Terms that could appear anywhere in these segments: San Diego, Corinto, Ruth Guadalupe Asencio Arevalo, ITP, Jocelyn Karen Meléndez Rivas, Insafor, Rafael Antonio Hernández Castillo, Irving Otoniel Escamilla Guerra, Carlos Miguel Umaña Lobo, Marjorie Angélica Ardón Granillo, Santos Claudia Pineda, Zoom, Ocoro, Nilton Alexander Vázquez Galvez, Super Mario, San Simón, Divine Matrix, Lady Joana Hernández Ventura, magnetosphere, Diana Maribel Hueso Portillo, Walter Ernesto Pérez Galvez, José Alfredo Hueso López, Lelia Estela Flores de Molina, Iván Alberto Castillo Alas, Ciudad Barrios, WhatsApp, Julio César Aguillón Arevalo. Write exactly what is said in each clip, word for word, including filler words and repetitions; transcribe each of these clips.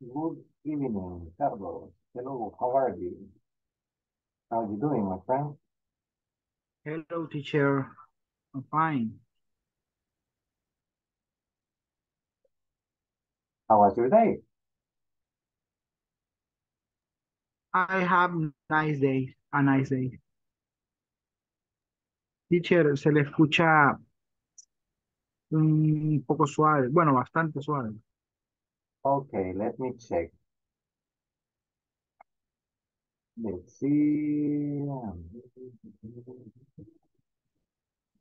Good evening, Carlos. Hello, how are you? How are you doing, my friend? Hello, teacher. I'm fine. How was your day? I have a nice day, a nice day. Teacher, se le escucha un poco suave, bueno, bastante suave. Okay, let me check. Let's see.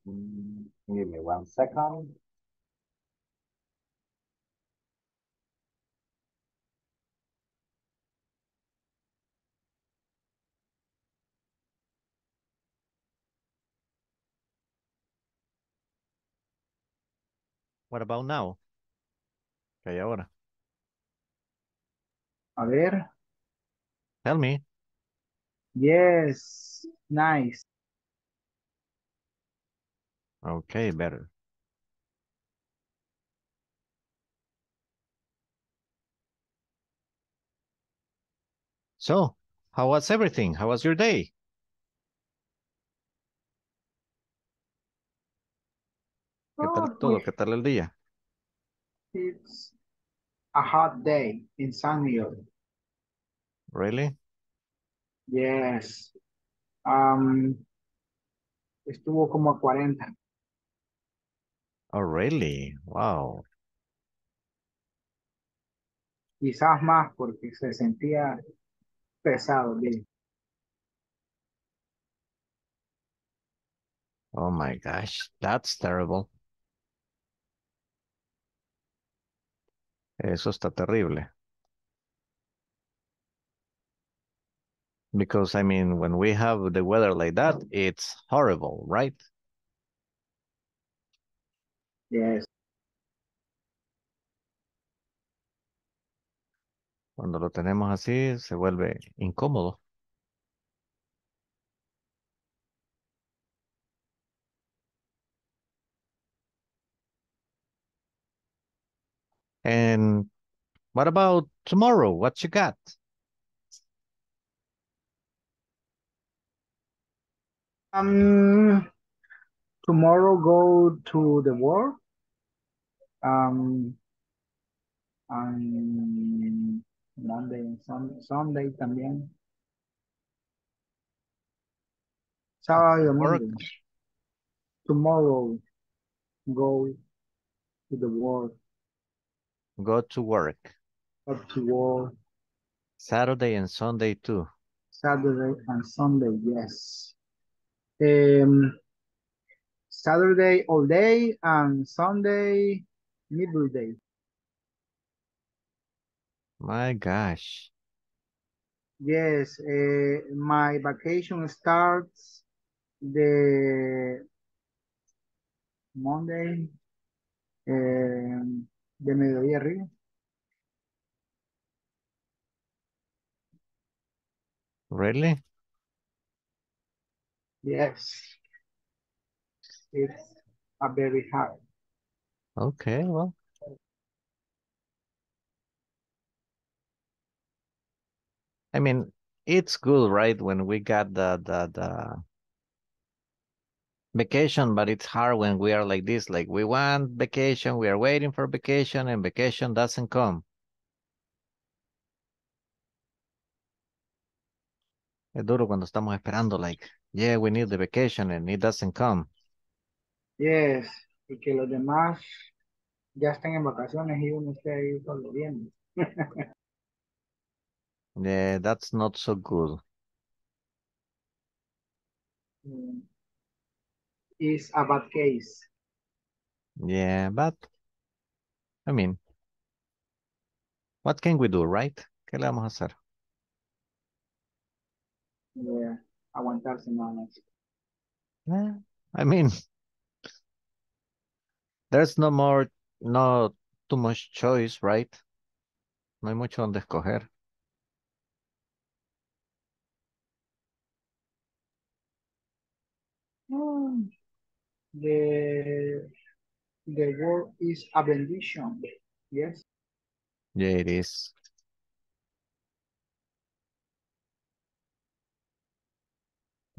Give me one second. What about now? ¿Qué hay ahora? A ver. Tell me. Yes, nice. Okay, better. So, how was everything? How was your day? ¿Qué tal todo? ¿Qué tal el día? It's a hot day in San Diego. Really? Yes. Um, estuvo como a cuarenta. Oh, really? Wow. Quizás más porque se sentía pesado. Bien. Oh my gosh, that's terrible. Eso está terrible. Because, I mean, when we have the weather like that, it's horrible, right? Yes. Cuando lo tenemos así, se vuelve incómodo. And what about tomorrow? What you got? Um, tomorrow go to the work. Um, and Monday and Sunday, Sunday también. Sábado y domingo. Tomorrow go to the work. Go to work. Go to work. Saturday and Sunday too. Saturday and Sunday, yes. Um, Saturday all day and Sunday midday. My gosh. Yes, uh, my vacation starts the Monday. Um, de mediodía arriba. Really? Yes. It's a very hard. Okay, well. I mean, it's good, right, when we got the, the, the vacation, but it's hard when we are like this, like we want vacation, we are waiting for vacation, and vacation doesn't come. Es duro cuando estamos esperando, like, yeah, we need the vacation and it doesn't come. Yes, y que los demás ya están en vacaciones y uno está ahí solo viendo. Yeah, that's not so good. Mm. Is a bad case. Yeah, but I mean, what can we do, right? ¿Qué le vamos a hacer? Yeah, aguantarse nada más. Yeah, I mean, there's no more, no too much choice, right? No hay mucho donde escoger. Mm. The, the world is a bendition, yes? Yeah, it is.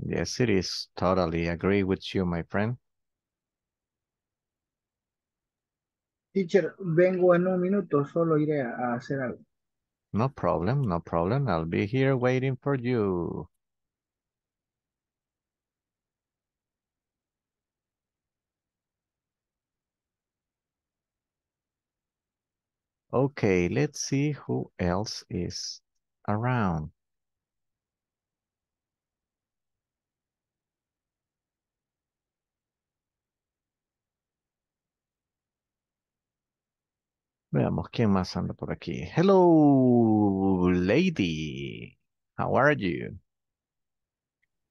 Yes, it is. Totally agree with you, my friend. Teacher, vengo en un minuto, solo iré a hacer algo. No problem, no problem. I'll be here waiting for you. Okay, let's see who else is around. Veamos quién más anda por aquí. Hello, lady. How are you?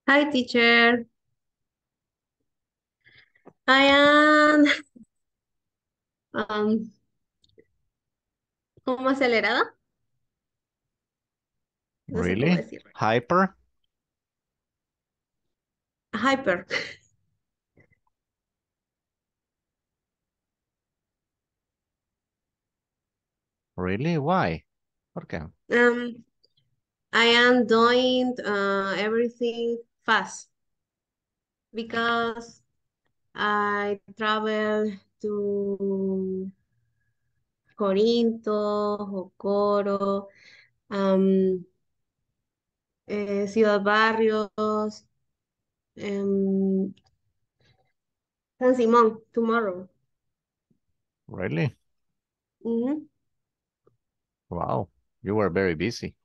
Hi, teacher. I am um como acelerada. No really? Hyper? Hyper. Really? Why? Okay. Um, I am doing uh, everything fast because I travel to Corinto, Ocoro, um, eh, Ciudad Barrios, um, San Simón tomorrow. Really? Mm-hmm. Wow, you were very busy.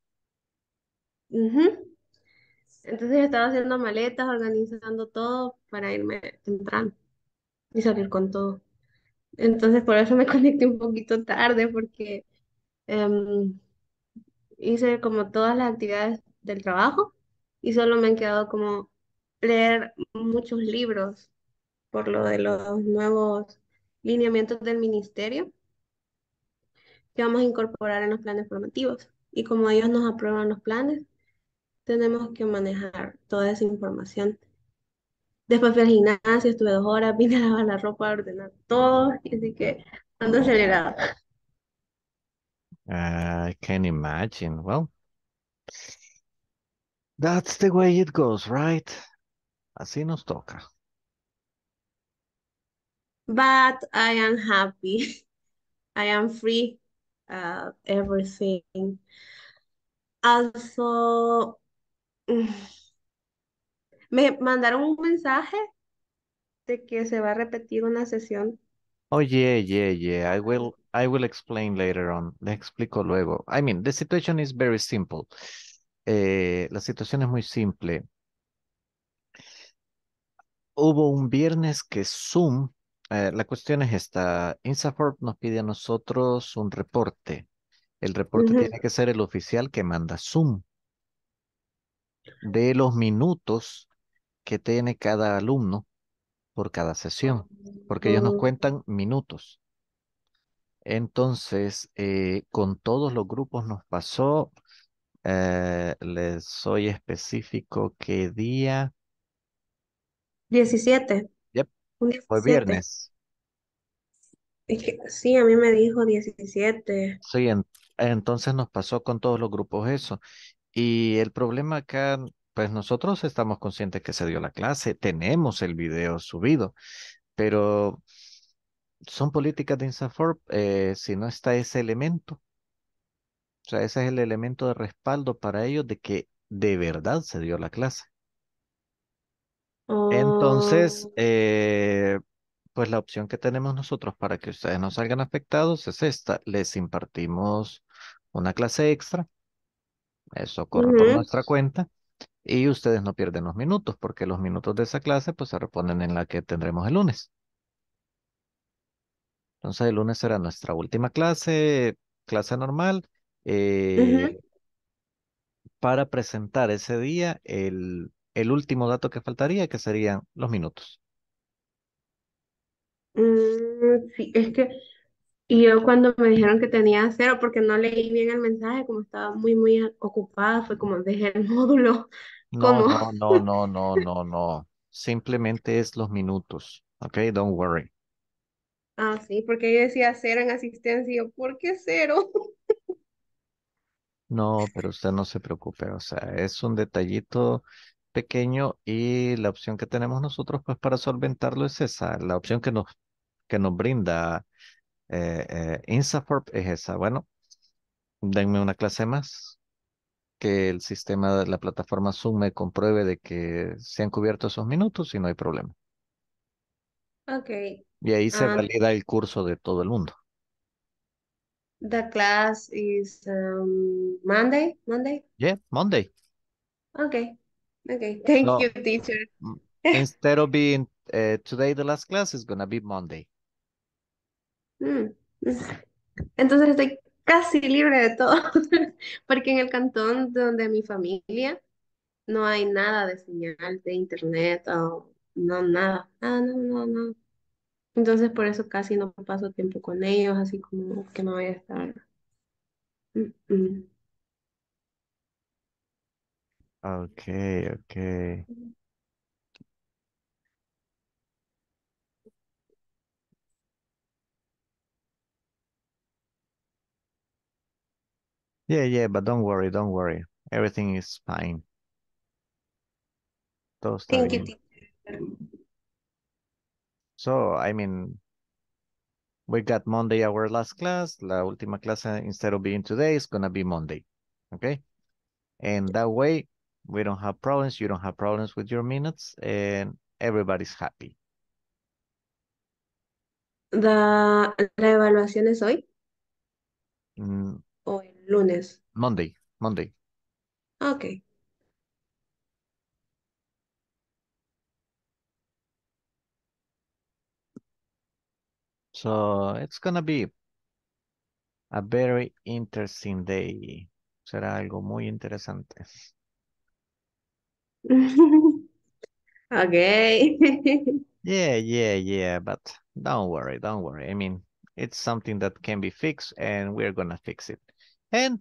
Mm-hmm. Entonces estaba haciendo maletas, organizando todo para irme temprano y salir con todo. Entonces por eso me conecté un poquito tarde porque um, hice como todas las actividades del trabajo y solo me han quedado como leer muchos libros por lo de los nuevos lineamientos del ministerio que vamos a incorporar en los planes formativos. Y como ellos nos aprueban los planes, tenemos que manejar toda esa información. Después fui al gimnasio, estuve dos horas, vine a lavar la ropa, a ordenar todo, así que ando acelerado. Uh, I can imagine. Well, that's the way it goes, right? Así nos toca. But I am happy. I am free. Uh, everything. Also, me mandaron un mensaje de que se va a repetir una sesión. Oh, yeah, yeah, yeah. I will, I will explain later on. Le explico luego. I mean, the situation is very simple. Eh, la situación es muy simple. Hubo un viernes que Zoom... Eh, la cuestión es esta. Insafor nos pide a nosotros un reporte. El reporte uh-huh. tiene que ser el oficial que manda Zoom. De los minutos que tiene cada alumno por cada sesión. Porque uh-huh. ellos nos cuentan minutos. Entonces, eh, con todos los grupos nos pasó. Eh, les soy específico qué día. diecisiete. Fue viernes. Es que, sí, a mí me dijo diecisiete. Sí, en, entonces nos pasó con todos los grupos eso. Y el problema acá, pues nosotros estamos conscientes que se dio la clase, tenemos el video subido, pero son políticas de Insafor eh, si no está ese elemento. O sea, ese es el elemento de respaldo para ellos de que de verdad se dio la clase. Entonces, eh, pues la opción que tenemos nosotros para que ustedes no salgan afectados es esta. Les impartimos una clase extra. Eso corre uh-huh. por nuestra cuenta. Y ustedes no pierden los minutos porque los minutos de esa clase pues se reponen en la que tendremos el lunes. Entonces el lunes será nuestra última clase, clase normal. Eh, uh-huh. Para presentar ese día el... el último dato que faltaría, que serían los minutos. Mm, sí, es que yo cuando me dijeron que tenía cero, porque no leí bien el mensaje, como estaba muy, muy ocupada, fue como dejé el módulo. No, no, no, no, no, no, no. Simplemente es los minutos, ¿ok? Don't worry. Ah, sí, porque yo decía cero en asistencia, y yo, ¿por qué cero? No, pero usted no se preocupe, o sea, es un detallito... pequeño y la opción que tenemos nosotros pues para solventarlo es esa, la opción que nos, que nos brinda eh, eh, Insafor es esa. Bueno, denme una clase más, que el sistema, la plataforma Zoom me compruebe de que se han cubierto esos minutos y no hay problema. Ok. Y ahí se um, valida el curso de todo el mundo. The class is um, Monday, Monday? Yeah, Monday. Okay, okay. Thank no, you, teacher. Instead of being uh, today, the last class is gonna be Monday. Mm. Entonces estoy casi libre de todo, porque en el cantón donde mi familia no hay nada de señal de internet o no, nada. Ah, no, no, no. Entonces por eso casi no paso tiempo con ellos, así como que no voy a estar. Mm -mm. Okay, okay. Yeah, yeah, but don't worry, don't worry. Everything is fine. Thank you, teacher. So, I mean, we got Monday, our last class. La última clase, instead of being today, is going to be Monday. Okay? And that way, we don't have problems. You don't have problems with your minutes. And everybody's happy. The, ¿La evaluación es hoy? Mm. ¿O el lunes? Monday. Monday. Okay. So it's gonna be a very interesting day. Será algo muy interesante. Okay. Yeah, yeah, yeah. But don't worry, don't worry. I mean, it's something that can be fixed and we're gonna fix it. And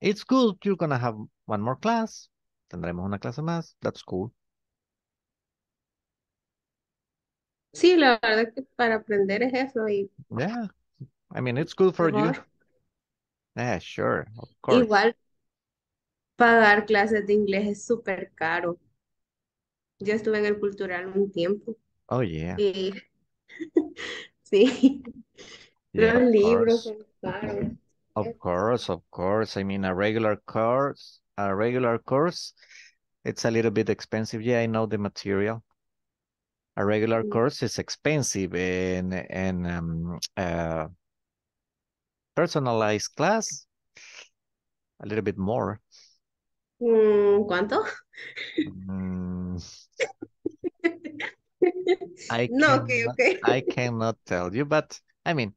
it's good. You're gonna have one more class. Tendremos una clase más. That's cool. Sí, la verdad es que para aprender es eso. Y... Yeah, I mean, it's good for you. Yeah, sure, of course. Igual, pagar clases de inglés es súper caro. Yo estuve en el cultural un tiempo. Oh, yeah. Y... sí, yeah, los libros son caros. Of course, of course. I mean, a regular course, a regular course, it's a little bit expensive. Yeah, I know the material. A regular course is expensive, and, and um, uh, personalized class, a little bit more. Mm, ¿Cuánto? Mm, I, no, cannot, okay, okay. I cannot tell you, but I mean,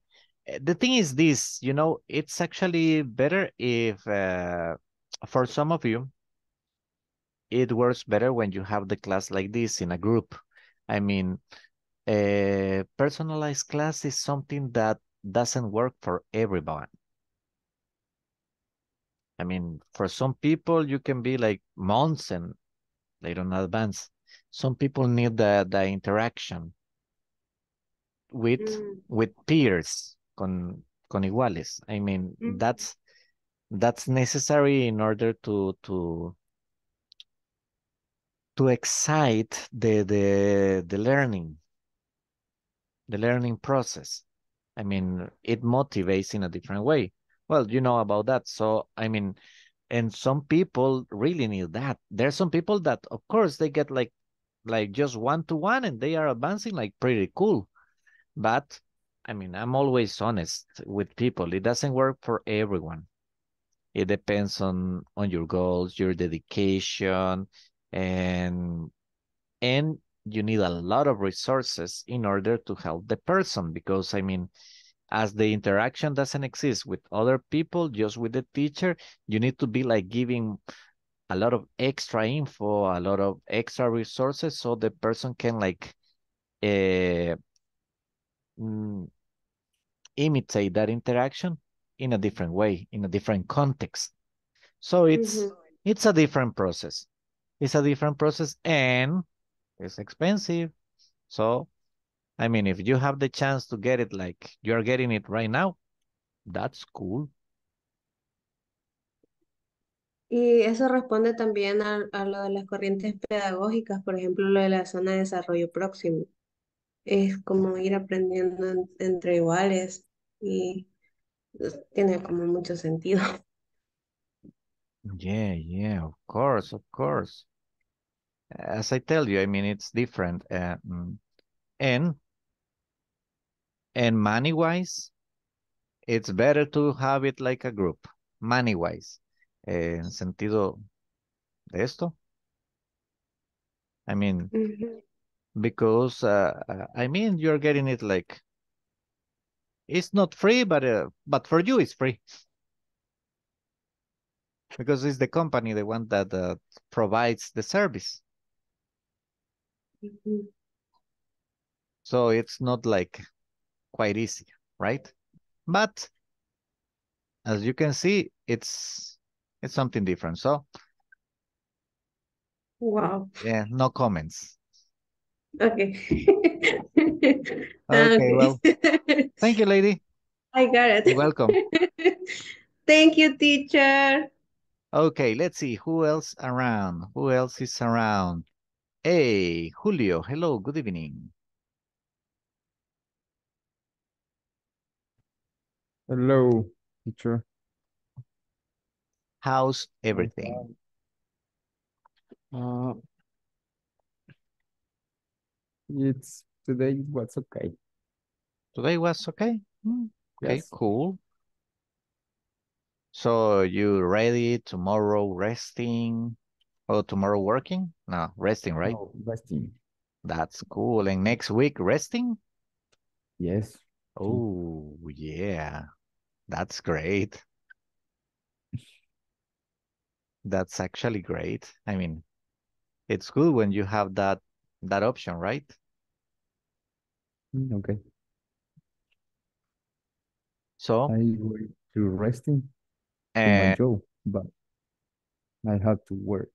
the thing is this, you know, it's actually better if, uh, for some of you, it works better when you have the class like this in a group. I mean, a personalized class is something that doesn't work for everyone. I mean, for some people, you can be like months and they don't advance. Some people need the, the interaction with, mm. with peers, con, con iguales. I mean, mm. that's, that's necessary in order to... to to excite the, the, the learning, the learning process. I mean, it motivates in a different way. Well, you know about that. So, I mean, and some people really need that. There are some people that, of course, they get like, like just one-to-one and they are advancing like pretty cool. But, I mean, I'm always honest with people. It doesn't work for everyone. It depends on, on your goals, your dedication, and and you need a lot of resources in order to help the person, because I mean, as the interaction doesn't exist with other people, just with the teacher, you need to be like giving a lot of extra info, a lot of extra resources, so the person can like uh, imitate that interaction in a different way, in a different context. So it's mm-hmm. it's a different process. It's a different process and it's expensive. So, I mean, if you have the chance to get it like you're getting it right now, that's cool. Y eso responde también a, a lo de las corrientes pedagógicas, por ejemplo, lo de la zona de desarrollo próximo. Es como ir aprendiendo en, entre iguales y tiene como mucho sentido. Yeah, yeah, of course, of course. As I tell you, I mean, it's different. Uh, and, and money-wise, it's better to have it like a group, money-wise. En eh, sentido de esto. I mean, mm-hmm. because, uh, I mean, you're getting it like, it's not free, but, uh, but for you it's free. Because it's the company, the one that uh, provides the service. Mm-hmm. So it's not like quite easy, right? But as you can see, it's it's something different. So, wow. Yeah, no comments. Okay. okay, okay, well, thank you, lady. I got it. You're welcome. Thank you, teacher. Okay, let's see who else around. Who else is around? Hey, Julio. Hello, good evening. Hello, teacher. How's everything? Uh, it's today was okay. Today was okay? Mm, okay, yes. Cool. So you ready tomorrow resting or tomorrow working? No, resting, right? No, resting. That's cool. And next week resting? Yes. Oh, yeah. That's great. That's actually great. I mean, it's good when you have that that option, right? Okay. So I went to resting and my job, but I have to work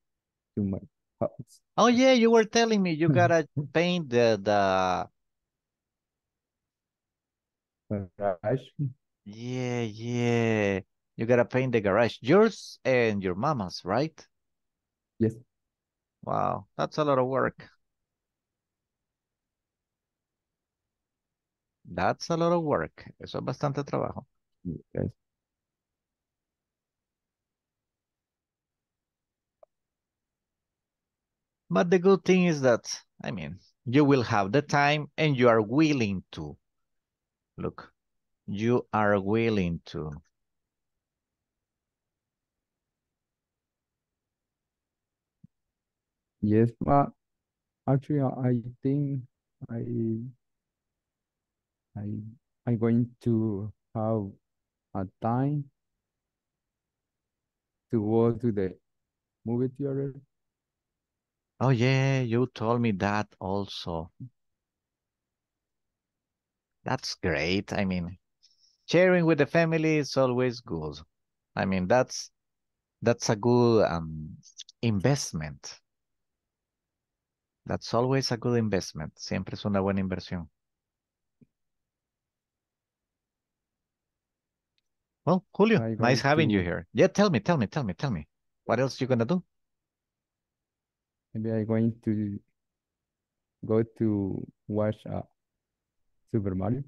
to my house. Oh yeah, you were telling me you gotta paint the the garage. Yeah, yeah. You gotta paint the garage, yours and your mama's, right? Yes. Wow, that's a lot of work. That's a lot of work. Eso es bastante trabajo. Yes. But the good thing is that, I mean, you will have the time and you are willing to. Look, you are willing to. Yes, but actually, I think I, I, I'm going to have a time to go to the movie theater. Oh yeah, you told me that also. That's great. I mean, sharing with the family is always good. I mean, that's that's a good um investment. That's always a good investment. Siempre es una buena inversión. Well, Julio, nice having to... you here. Yeah, tell me, tell me, tell me, tell me. What else you gonna do? Maybe I'm going to go to watch uh, Super Mario.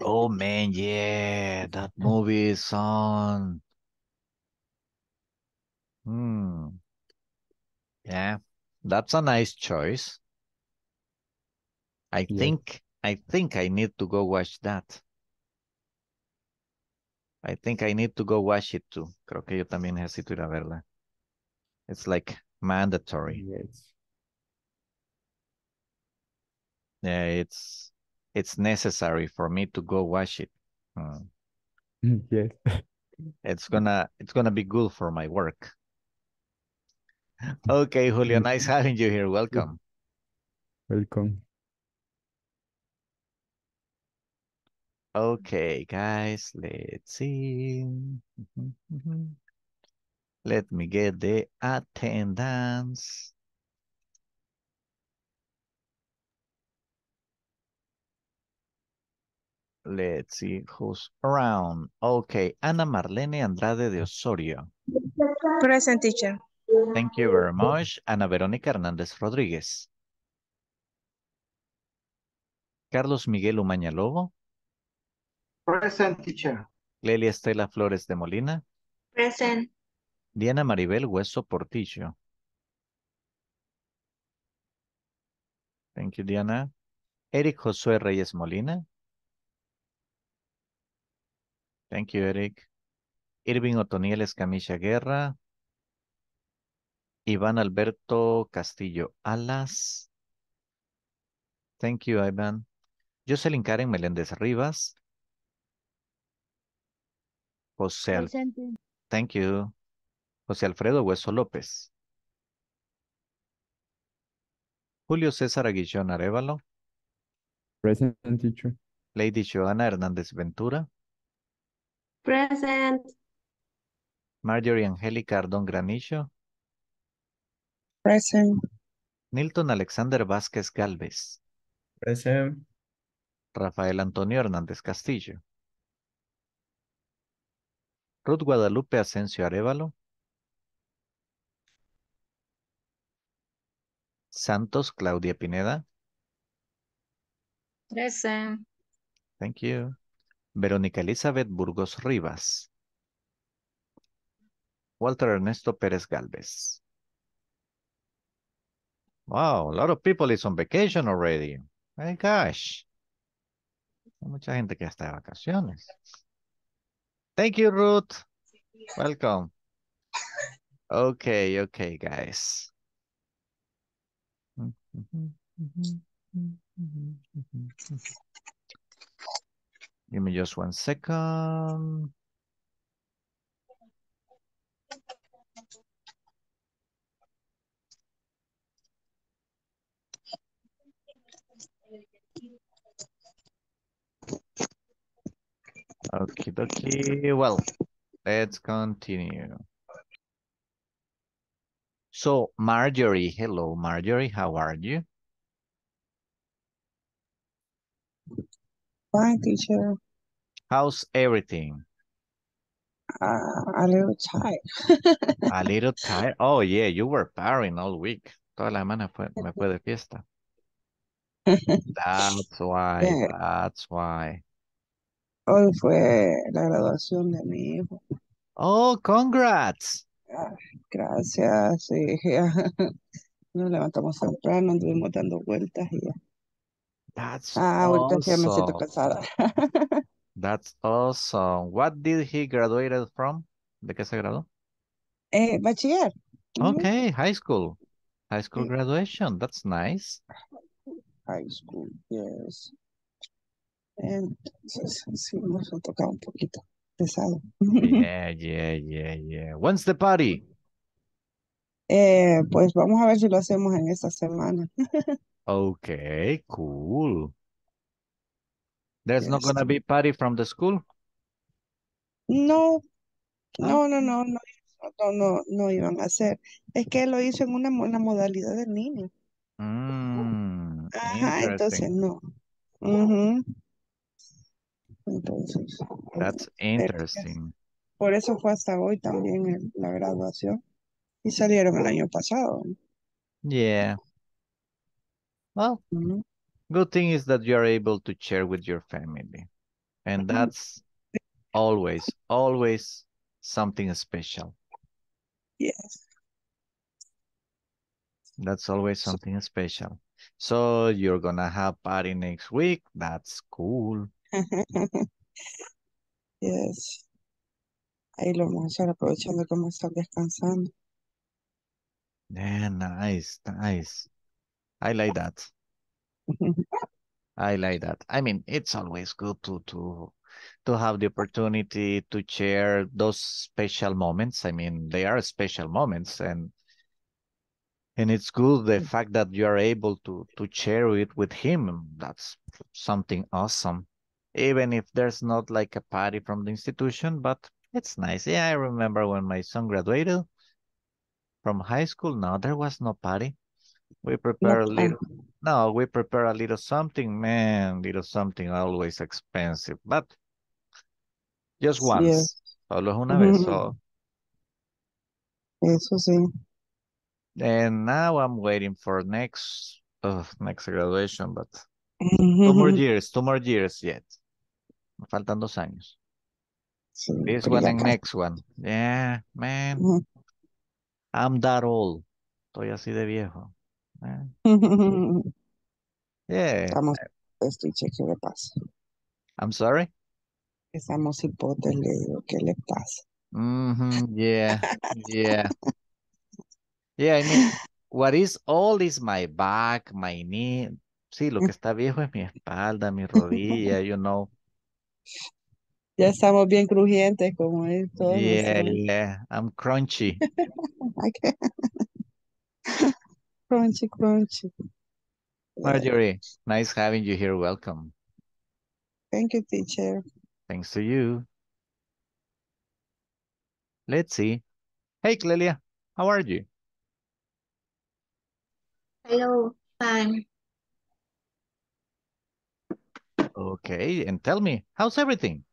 Oh, man, yeah. That movie is on. Hmm. Yeah, that's a nice choice. I yeah. think I think I need to go watch that. I think I need to go watch it too. Creo que yo también necesito ir a verla. It's like mandatory. Yes. Yeah, it's it's necessary for me to go watch it. Mm. Yes. It's gonna it's gonna be good for my work. Okay, Julio, nice having you here. Welcome. Welcome. Okay, guys, let's see. Mm-hmm, mm-hmm. Let me get the attendance. Let's see who's around. Okay, Ana Marlene Andrade de Osorio. Present, teacher. Thank you very much. Ana Verónica Hernández Rodríguez. Carlos Miguel Umaña Lobo. Present, teacher. Lelia Estela Flores de Molina. Present. Diana Maribel Hueso Portillo. Thank you, Diana. Eric Josué Reyes Molina. Thank you, Eric. Irving Otoniel Escamilla Guerra. Iván Alberto Castillo Alas. Thank you, Iván. Jocelyn Karen Meléndez Rivas. José Alfredo. Thank you. José Alfredo Hueso López. Julio César Aguillón Arevalo. Present, teacher. Lady Joana Hernández Ventura. Present. Marjorie Angélica Ardón Granillo. Present. Nilton Alexander Vázquez Galvez. Present. Rafael Antonio Hernández Castillo. Ruth Guadalupe Asencio Arevalo. Santos Claudia Pineda. Present. Thank you. Verónica Elizabeth Burgos Rivas. Walter Ernesto Pérez Galvez. Wow, a lot of people is on vacation already. My gosh. Hay mucha gente que está de vacaciones. Thank you, Ruth. Welcome. Okay, okay, guys. Give me just one second. Okie dokie. Well, let's continue. So, Marjorie, hello, Marjorie, how are you? Fine, teacher. How's everything? Uh, a little tired. A little tired? Oh, yeah, you were partying all week. Toda la semana fue, me fue de fiesta. That's why, yeah. That's why. Hoy fue la graduación de mi hijo. Oh, congrats. Ah, gracias, sí. Nos levantamos temprano, anduvimos dando vueltas y ya. That's ah, awesome. Ahorita ya me siento cansada. That's awesome. What did he graduate from? ¿De qué se graduó? Eh, bachiller. Okay, high school. High school yeah. Graduation. That's nice. High school, yes. Entonces, sí, nos ha tocado un poquito pesado. Yeah, yeah, yeah, yeah. When's the party? Eh, pues vamos a ver si lo hacemos en esta semana. Okay, cool. There's yes. Not going to be party from the school? No, no, no, no, no, no, no, no iban a hacer. Es que lo hizo en una, una modalidad del niño. Mm, ajá, entonces no. Mm-hmm. Entonces, that's interesting. Por eso fue hasta hoy también el, la graduación y salieron el año pasado. Yeah. Well, mm-hmm. Good thing is that you are able to share with your family, and that's always, always something special. Yes. That's always something special. So you're gonna have party next week. That's cool. Yes. Ahí lo vamos a estar aprovechando como estar descansando. Yeah, nice, nice. I like that. I like that. I mean, it's always good to to to have the opportunity to share those special moments. I mean, they are special moments, and And it's good the fact that you are able to, to share it with him. That's something awesome. Even if there's not like a party from the institution, but it's nice. Yeah, I remember when my son graduated from high school. No, there was no party. We prepared no, a little, No, we prepare a little something, man, little something always expensive, but just once. Yes. Solo es una vez. Mm-hmm. So. Eso sí. And now I'm waiting for next, oh, next graduation, but mm-hmm. two more years, two more years yet. Me faltan dos años. Sí, this one and next one. Yeah, man. Mm-hmm. I'm that old. Estoy así de viejo. Yeah. Estamos, estoy chequeando qué pasa. I'm sorry? Estamos hipotes, le digo, ¿qué le pasa? Mm-hmm. Yeah, yeah. Yeah, I mean, what is old is my back, my knee. Sí, lo que está viejo es mi espalda, mi rodilla, you know. Ya estamos bien crujientes como esto. Yeah, ¿no? Yeah, I'm crunchy. Crunchy, crunchy. Marjorie, nice having you here. Welcome. Thank you, teacher. Thanks to you. Let's see. Hey, Clelia, how are you? Hello, fine. Okay, and tell me, how's everything?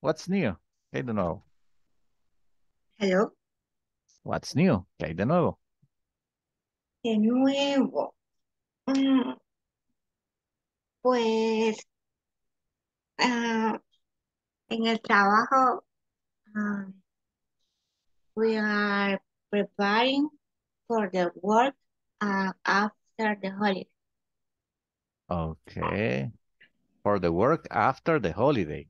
What's new? ¿Qué hay de nuevo? Hello. What's new? ¿Qué hay de nuevo? De nuevo. Mm, pues, uh, en el trabajo, uh, we are preparing for the work uh, after the holiday. Okay. For the work after the holiday.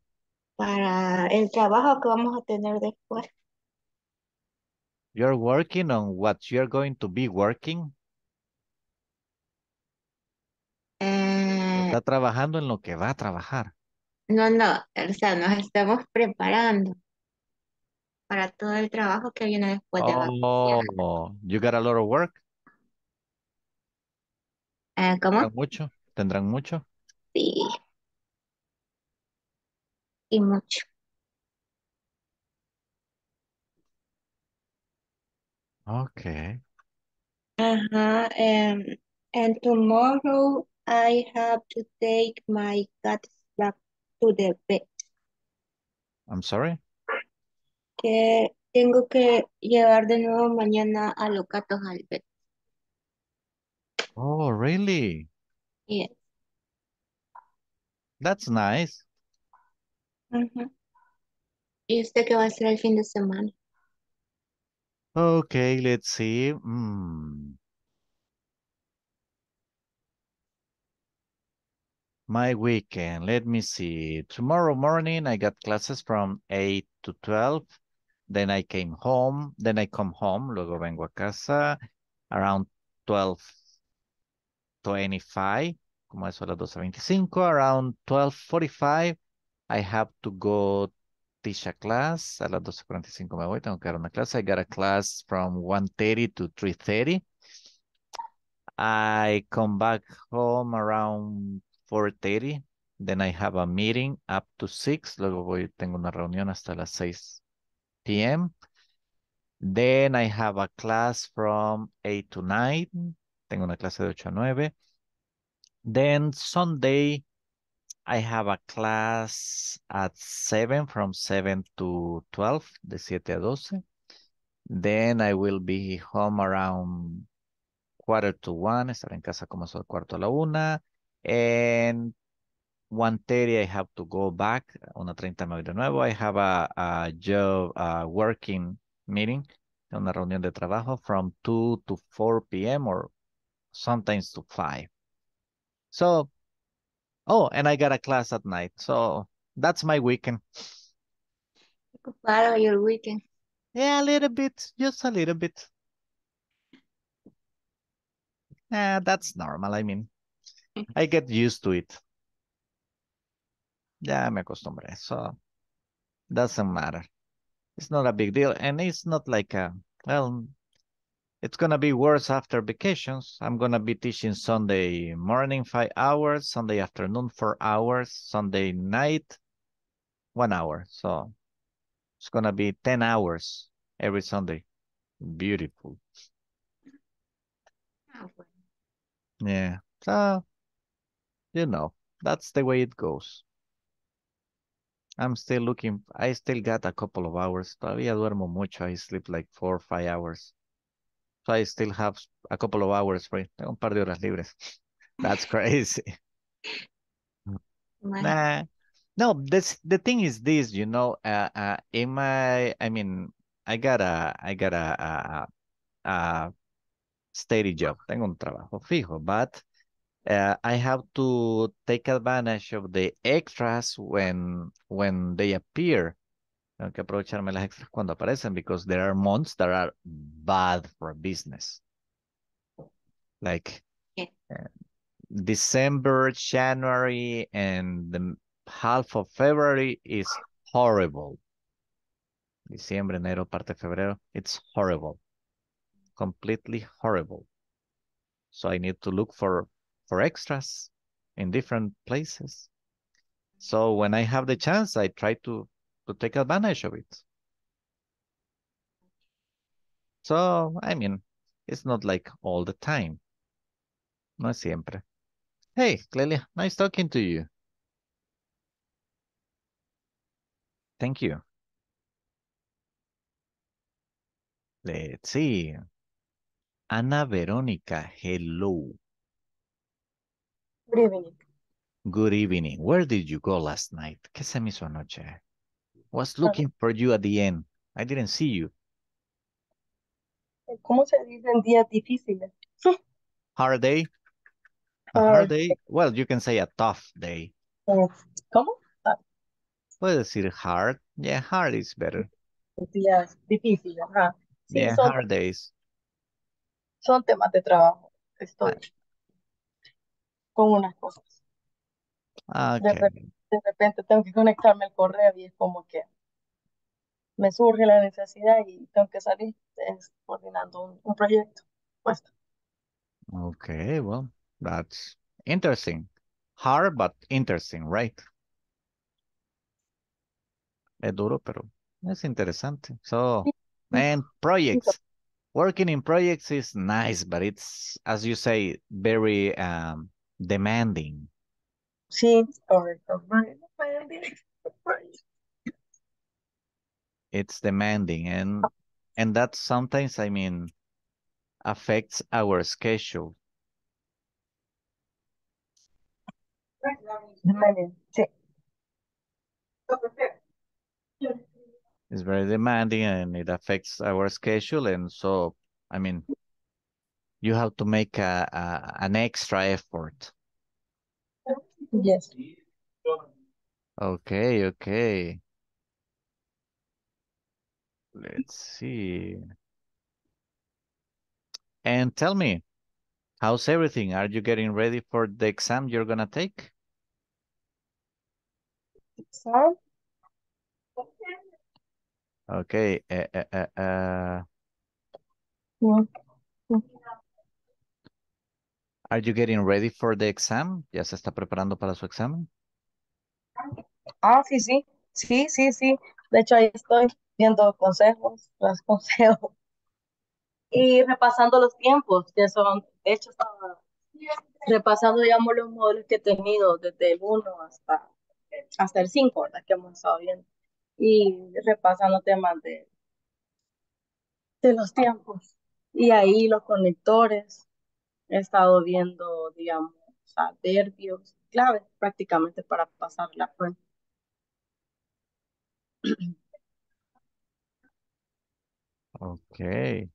Para el trabajo que vamos a tener después. You're working on what you're going to be working? Eh, ¿Está trabajando en lo que va a trabajar? No, no. O sea, nos estamos preparando para todo el trabajo que viene después de vacaciones. Oh, you got a lot of work? Eh, ¿Cómo? ¿Tendrán mucho? ¿Tendrán mucho? Sí. Y mucho. Okay. Uh-huh. Um, and tomorrow I have to take my cats back to the vet. I'm sorry? Que tengo que llevar de nuevo mañana a los gatos al vet. Oh, really? Yes. That's nice. Uh-huh. ¿Y usted qué va a hacer el fin de semana? Okay, let's see. Mm. My weekend, let me see. Tomorrow morning, I got classes from eight to twelve. Then I came home. Then I come home. Luego vengo a casa around twelve twenty-five. Como eso a las doce veinticinco. Around twelve forty-five. I have to go teach a class. A las doce cuarenta y cinco me voy, tengo que dar una clase. I got a class from one thirty to three thirty. I come back home around four thirty. Then I have a meeting up to six. Luego voy, tengo una reunión hasta las seis p m Then I have a class from eight to nine. Tengo una clase de ocho a nueve. Then Sunday, I have a class at seven, from seven to twelve, de siete a doce. Then I will be home around quarter to one. Estaré en casa como soy cuarto a la una. And one thirty, I have to go back. una treinta me voy de nuevo. I have a, a job, a working meeting, una reunión de trabajo from two to four p m or sometimes to five. So, oh, and I got a class at night. So that's my weekend. What are your weekend? Yeah, a little bit. Just a little bit. Yeah, that's normal. I mean, I get used to it. Yeah, me acostumbré. So doesn't matter. It's not a big deal. And it's not like a, well, it's going to be worse after vacations. I'm going to be teaching Sunday morning five hours, Sunday afternoon four hours, Sunday night one hour. So it's going to be ten hours every Sunday. Beautiful. Yeah. So, you know, that's the way it goes. I'm still looking. I still got a couple of hours. Todavía duermo mucho. I sleep like four or five hours. So I still have a couple of hours free. Tengo un par de horas libres. That's crazy. Nah. No, this, the thing is this, you know, uh, uh, am I, I mean, I got a, I got a, a, a steady job. Tengo un trabajo fijo, but uh, I have to take advantage of the extras when, when they appear. Tengo que aprovecharme las extras cuando aparecen, because there are months that are bad for business. Like yeah. uh, December, January, and the half of February is horrible. Diciembre, enero, parte de febrero. It's horrible. Completely horrible. So I need to look for, for extras in different places. So when I have the chance, I try to to take advantage of it. So, I mean, it's not like all the time. No siempre. Hey, Clelia, nice talking to you. Thank you. Let's see. Ana Verónica, hello. Good evening. Good evening. Where did you go last night? ¿Qué se me hizo anoche? Was looking for you at the end. I didn't see you. ¿Cómo se dicen días difíciles? Hard day? A uh, hard day? Well, you can say a tough day. Uh, ¿Cómo? Uh, Puedes decir hard. Yeah, hard is better. Días difíciles, ajá. Sí, yeah, son, hard days. Son temas de trabajo. Estoy ah. con unas cosas. Ah, okay. De repente tengo que conectarme al correo y es como que me surge la necesidad y tengo que salir es coordinando un, un proyecto. Pues. Okay, well, that's interesting. Hard, but interesting, right? Es duro, pero es interesante. So, and projects. Working in projects is nice, but it's, as you say, very um, demanding. Sí, correcto. It's demanding, and and that sometimes, I mean, affects our schedule. It's very demanding, and it affects our schedule, and so, I mean, you have to make a, a an extra effort. Yes. Okay, okay. Let's see. And tell me, how's everything? Are you getting ready for the exam you're gonna take? Exam? Okay. Uh, uh, uh, uh. Yeah. Are you getting ready for the exam? ¿Ya se está preparando para su examen? Ah, sí, sí. Sí, sí, sí. De hecho, ahí estoy viendo consejos, los consejos. Y repasando los tiempos, que son, de hecho, estaba repasando, digamos, los módulos que he tenido desde el uno hasta, hasta el cinco, ¿verdad? Que hemos estado viendo. Y repasando temas de, de los tiempos. Y ahí los conectores. He estado viendo, digamos, adverbios, claves prácticamente para pasar la prueba. Okay.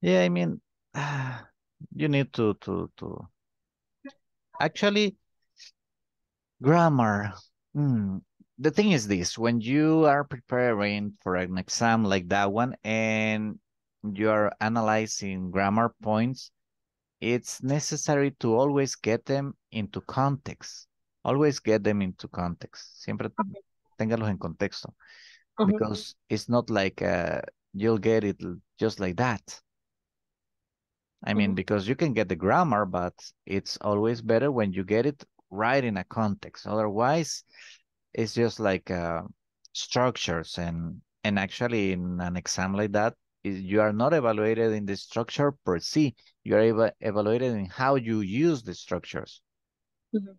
Yeah, I mean, you need to, to, to. Actually, grammar. Hmm. The thing is this, when you are preparing for an exam like that one, and you are analyzing grammar points, it's necessary to always get them into context. Always get them into context. Siempre okay. Téngalos en contexto. Uh-huh. Because it's not like uh, you'll get it just like that. I mean, uh-huh. because you can get the grammar, but it's always better when you get it right in a context. Otherwise, it's just like uh, structures. And, and actually, in an exam like that, is you are not evaluated in the structure per se. You are eva evaluated in how you use the structures. Mm-hmm.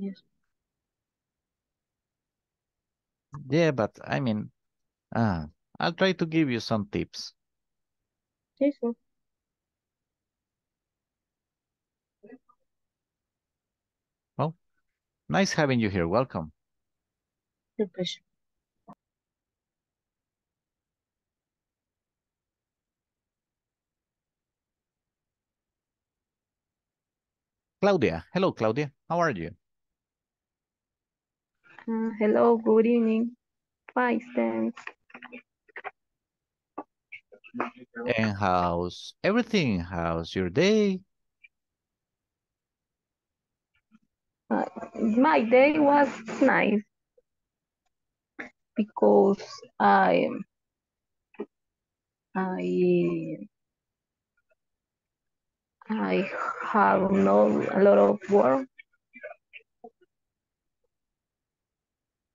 Yes. Yeah, but I mean, uh, I'll try to give you some tips. Yes, sir. Well, nice having you here. Welcome. Good pleasure. Claudia. Hello, Claudia. How are you? Uh, hello, good evening. Fine, thanks. And how's everything? How's your day? Uh, my day was nice because I I I have not a lot of work.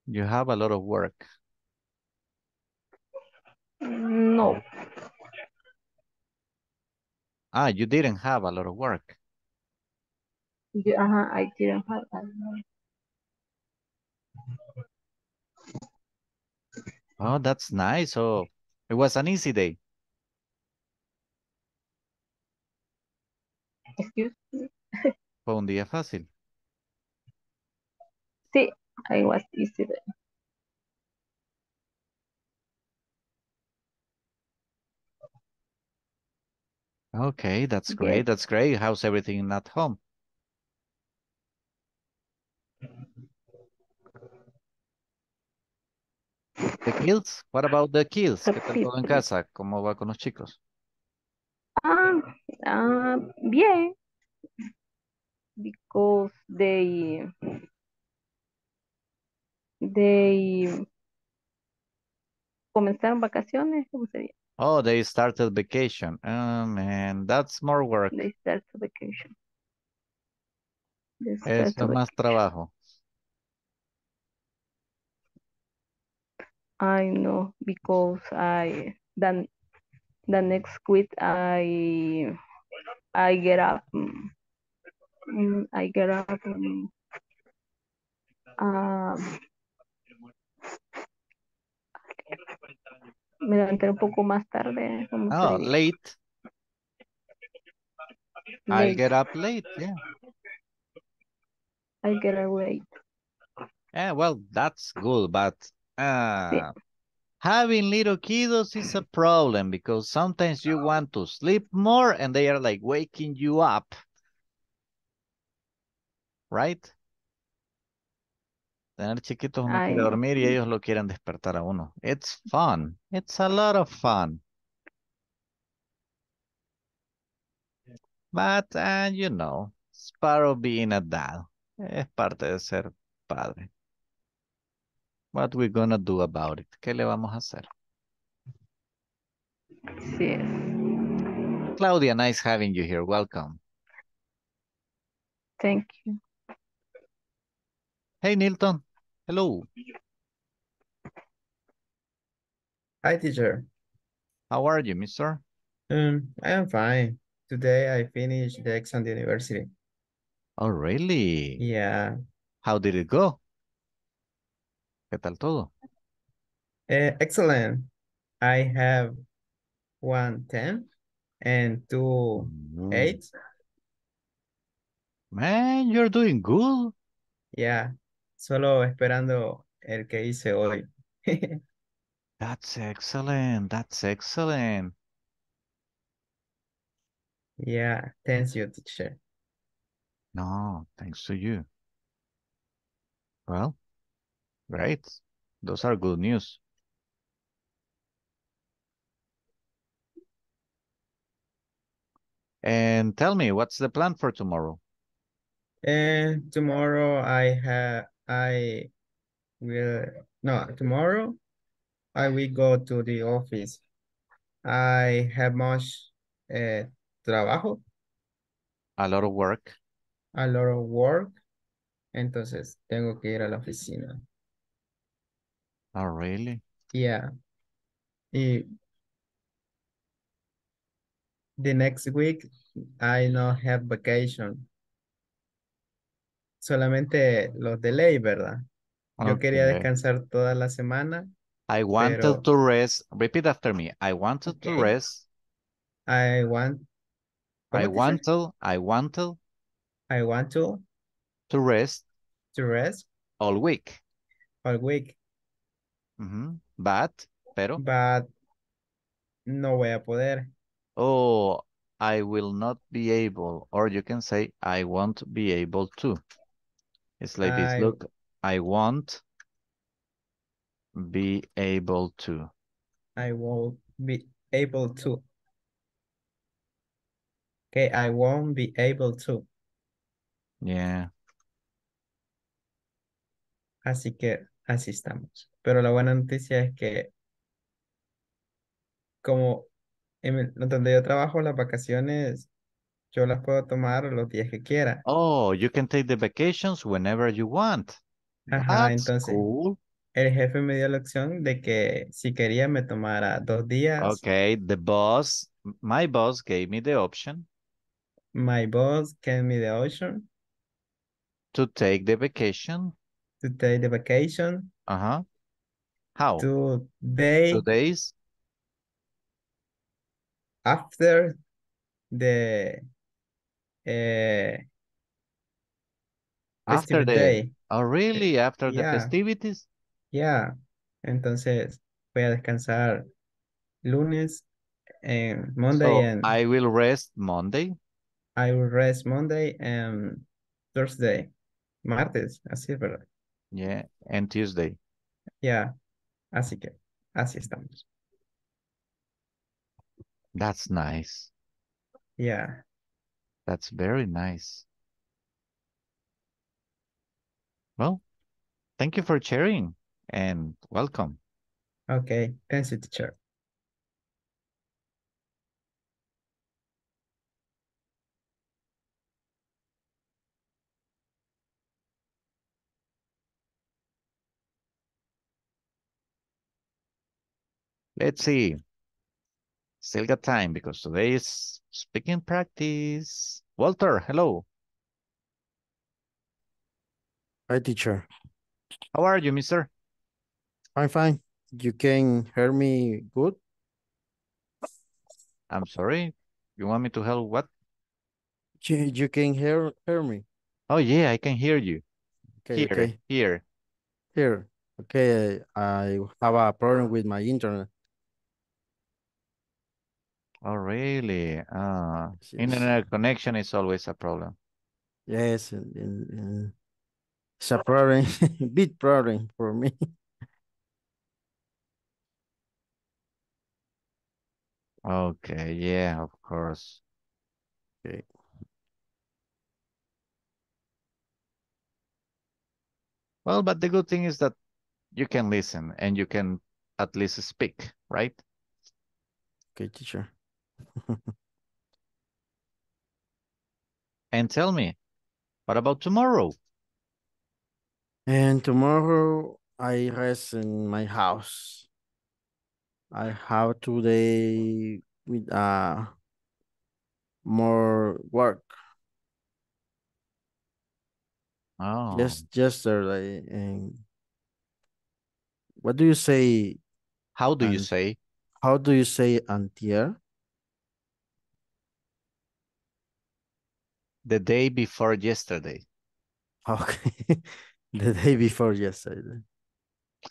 You have a lot of work? No. Ah, you didn't have a lot of work. Yeah, uh-huh, I didn't have a lot of work. Oh, that's nice. Oh, it was an easy day. Excuse me. Fue un día fácil. Sí, I was easy day. Okay, that's great. Yeah. That's great. How's everything at home? The kids? What about the kids? ¿Qué tal todo en casa? ¿Cómo va con los chicos? Ah, uh, bien. Because they they comenzaron vacaciones, ¿cómo se dice? Oh, they started vacation. Oh man, that's more work. They started vacation. They started Esto es más trabajo. I know because I then the next week I I get up I get up um, me levanté un poco más tarde. Oh, late. late. I get up late, yeah. I get up late. Yeah, well, that's good, but uh, yeah. Having little kiddos is a problem because sometimes you want to sleep more and they are like waking you up. Right? Tener chiquitos uno quiere dormir y ellos lo quieren despertar a uno. It's fun. It's a lot of fun. But, uh, you know, it's part of being a dad. Es parte de ser padre. What we're gonna do about it? ¿Qué le vamos a hacer? Sí. Claudia, nice having you here. Welcome. Thank you. Hey, Nilton. Hello. Hi, teacher. How are you, mister? Um, I am fine. Today I finished the exam at the university. Oh, really? Yeah. How did it go? ¿Qué tal todo? Uh, excellent. I have one ten and two mm. eight. Man, you're doing good. Yeah. Solo esperando el que hice hoy. That's excellent. That's excellent. Yeah, thanks you, teacher. No, thanks to you. Well, great. Those are good news. And tell me, what's the plan for tomorrow? And tomorrow I have... I will, no, tomorrow I will go to the office. I have much uh, trabajo. A lot of work. A lot of work. Entonces, tengo que ir a la oficina. Oh, really? Yeah. It, the next week, I don't have vacation. Solamente los de ley, ¿verdad? Okay. Yo quería descansar toda la semana. I wanted pero... to rest. Repeat after me. I wanted okay. to rest. I want. I want to. I want to. I want to. To rest. To rest. All week. All week. Mm-hmm. But, pero. But, no voy a poder. Oh, I will not be able. Or you can say, I won't be able to. It's like I... this, look. I won't be able to. I won't be able to. Okay, I won't be able to. Yeah. Así que así estamos. Pero la buena noticia es que como en donde yo trabajo las vacaciones, yo las puedo tomar los días que quiera. Oh, you can take the vacations whenever you want. Ajá, that's entonces cool. El jefe me dio la opción de que si quería me tomara dos días. Okay, the boss, my boss gave me the option. My boss gave me the option. To take the vacation. To take the vacation. Uh-huh. How? Today. Two days. After the... Uh, after the... Day. Oh, really? After yeah. the festivities? Yeah. Entonces, voy a descansar lunes and Monday. So and I will rest Monday. I will rest Monday and Thursday. Martes, así es, ¿verdad? Yeah, and Tuesday. Yeah. Así que, así estamos. That's nice. Yeah. That's very nice. Well, thank you for sharing and welcome. Okay, thanks to teacher. Let's see. Still got time because today is speaking practice. Walter, hello. Hi, teacher. How are you, mister? I'm fine. You can hear me good? I'm sorry. You want me to help what? You, you can hear, hear me. Oh, yeah, I can hear you. Okay, here, okay. here. Here. Okay, I have a problem with my internet. Oh, really? Uh, yes. Internet connection is always a problem. Yes. And, and, and... It's a problem, big problem for me. Okay, yeah, of course. Okay. Well, but the good thing is that you can listen and you can at least speak, right? Okay, teacher. And tell me, what about tomorrow? And tomorrow I rest in my house. I have today with uh more work. Oh, just yesterday. And what do you say? How do you say? How do you say antier? The day before yesterday. Okay. The day before yesterday.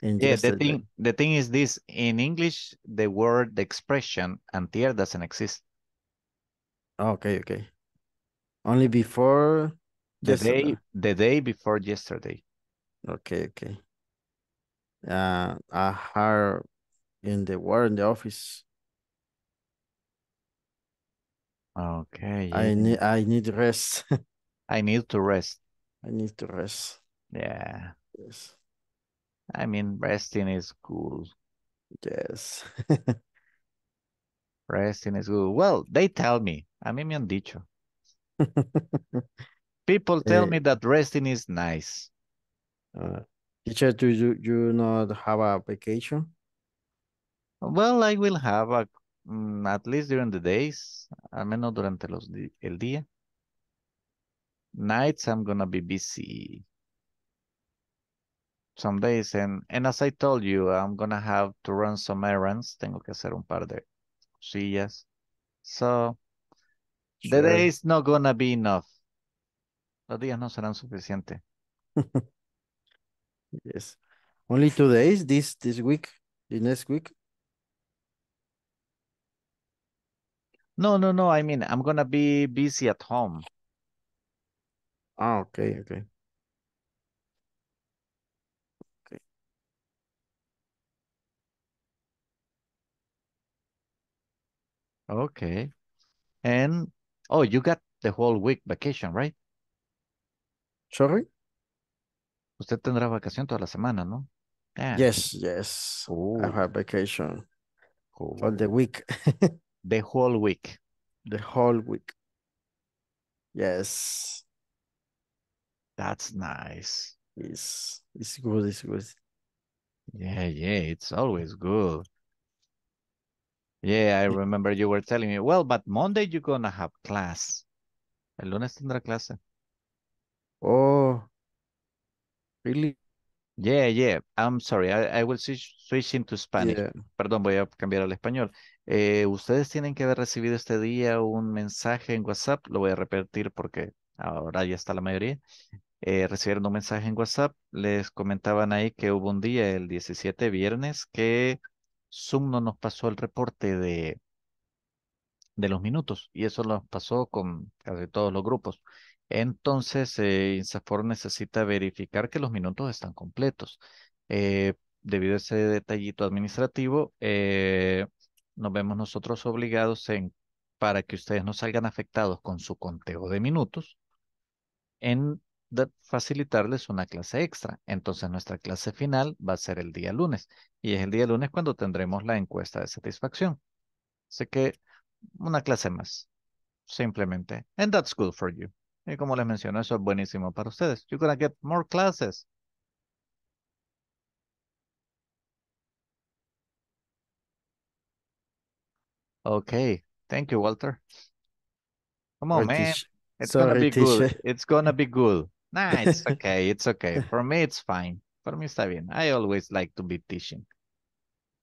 And yeah, yesterday. the thing the thing is this, in English, the word, the expression, antier doesn't exist. Okay, okay. Only before the yesterday. day the day before yesterday. Okay, okay. Uh I heard in the word in the office. Okay. Yeah. I need I need rest. I need to rest. I need to rest. Yeah. Yes. I mean, resting is cool. Yes. Resting is good. Well, they tell me. A mí me han dicho. People tell uh, me that resting is nice. Uh, teacher, do you, you not have a vacation? Well, I will have a, um, at least during the days, al menos durante los el día. Nights, I'm gonna be busy. Some days, and, and as I told you, I'm gonna have to run some errands. Tengo que hacer un par de cosillas. So, sure. The day is not gonna be enough. Los días no serán suficientes. Yes. Only two days this, this week, the next week? No, no, no. I mean, I'm gonna be busy at home. Ah, okay, okay. Okay. Okay. And, oh, you got the whole week vacation, right? Sorry? Usted tendrá vacación toda la semana, ¿no? Yeah. Yes, yes. Ooh. I have vacation. Ooh. All the week. The whole week. The whole week. Yes. That's nice. It's, it's good, it's good. Yeah, yeah, it's always good. Yeah, I remember you were telling me, well, but Monday you're going to have class. El lunes tendrá clase. Oh, really? Yeah, yeah. I'm sorry. I, I will switch, switch into Spanish. Yeah. Perdón, voy a cambiar al español. Eh, ustedes tienen que haber recibido este día un mensaje en WhatsApp. Lo voy a repetir porque ahora ya está la mayoría. Eh, recibieron un mensaje en WhatsApp. Les comentaban ahí que hubo un día, el diecisiete, viernes, que Zoom no nos pasó el reporte de, de los minutos. Y eso nos pasó con casi todos los grupos. Entonces, eh, Insafor necesita verificar que los minutos están completos. Eh, debido a ese detallito administrativo, eh, nos vemos nosotros obligados en, para que ustedes no salgan afectados con su conteo de minutos, en de, facilitarles una clase extra. Entonces, nuestra clase final va a ser el día lunes. Y es el día lunes cuando tendremos la encuesta de satisfacción. Así que, una clase más. Simplemente. And that's good for you. Y como les mencioné, eso es buenísimo para ustedes. You're gonna get more classes. Okay. Thank you, Walter. Come on, man. It's gonna be good. It's gonna be good. Nah, it's okay. It's okay. For me, it's fine. For me, está bien. I always like to be teaching.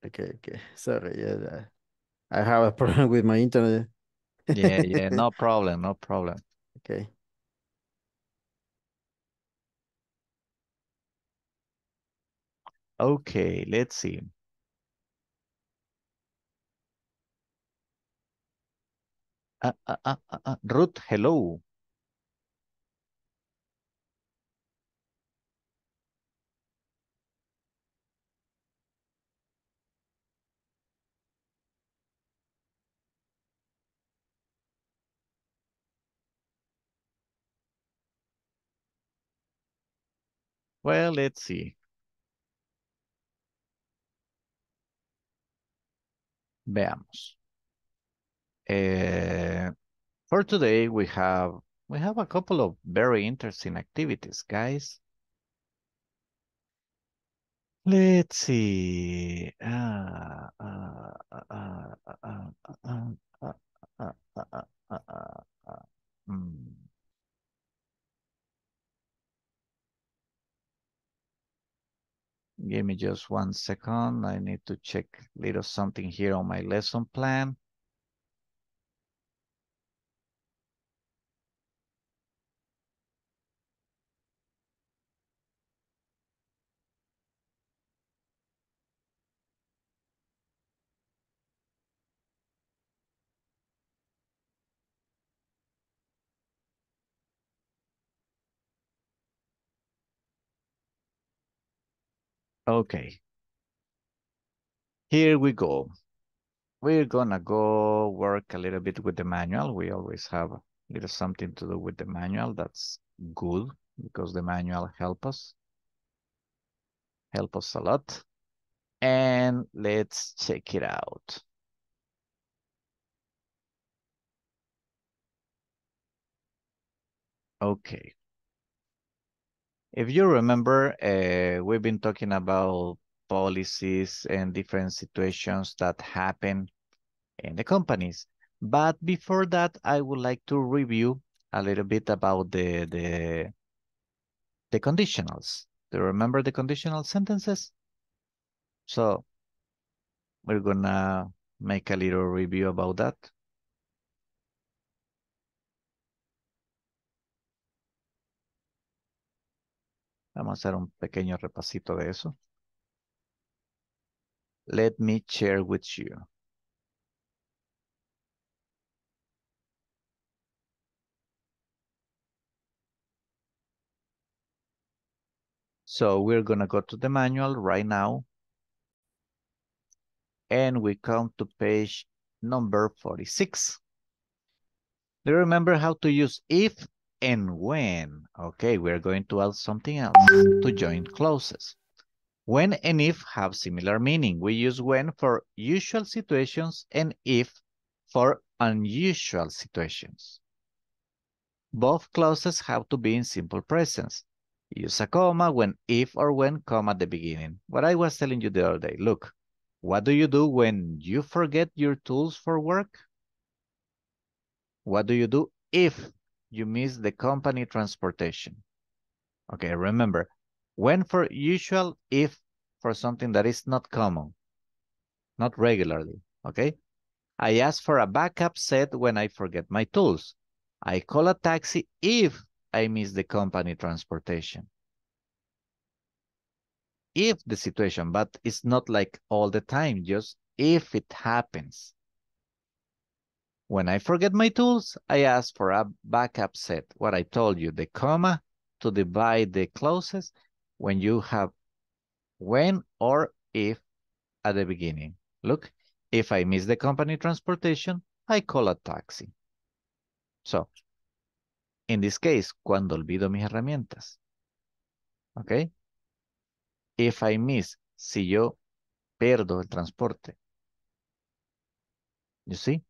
Okay, okay. Sorry. Yeah, I have a problem with my internet. Yeah, yeah. No problem. No problem. Okay. Okay, let's see. Uh, uh, uh, uh, Ruth, hello. Well, let's see. Veamos. Uh, for today, we have we have a couple of very interesting activities, guys. Let's see. Uh, uh, uh, uh, uh, uh, uh, uh, uh, uh, uh, mm. Give me just one second. I need to check a little something here on my lesson plan. Okay, here we go. We're gonna go work a little bit with the manual. We always have a little something to do with the manual. That's good because the manual help us, help us a lot. And let's check it out. Okay. If you remember, uh, we've been talking about policies and different situations that happen in the companies. But before that, I would like to review a little bit about the, the, the conditionals. Do you remember the conditional sentences? So we're gonna make a little review about that. Vamos a hacer un pequeño repasito de eso. Let me share with you. So we're gonna go to the manual right now. And we come to page number forty-six. Do you remember how to use if and when? Okay, we're going to add something else to join clauses. When and if have similar meaning. We use when for usual situations and if for unusual situations. Both clauses have to be in simple presence. Use a comma when if or when come at the beginning. What I was telling you the other day, look, what do you do when you forget your tools for work? What do you do if you miss the company transportation? Okay, remember, when for usual, if for something that is not common, not regularly, okay? I ask for a backup set when I forget my tools. I call a taxi if I miss the company transportation. If the situation, but it's not like all the time, just if it happens. When I forget my tools, I ask for a backup set. What I told you, the comma to divide the clauses when you have when or if at the beginning. Look, if I miss the company transportation, I call a taxi. So, in this case, cuando olvido mis herramientas. Okay? If I miss, si yo pierdo el transporte. You see?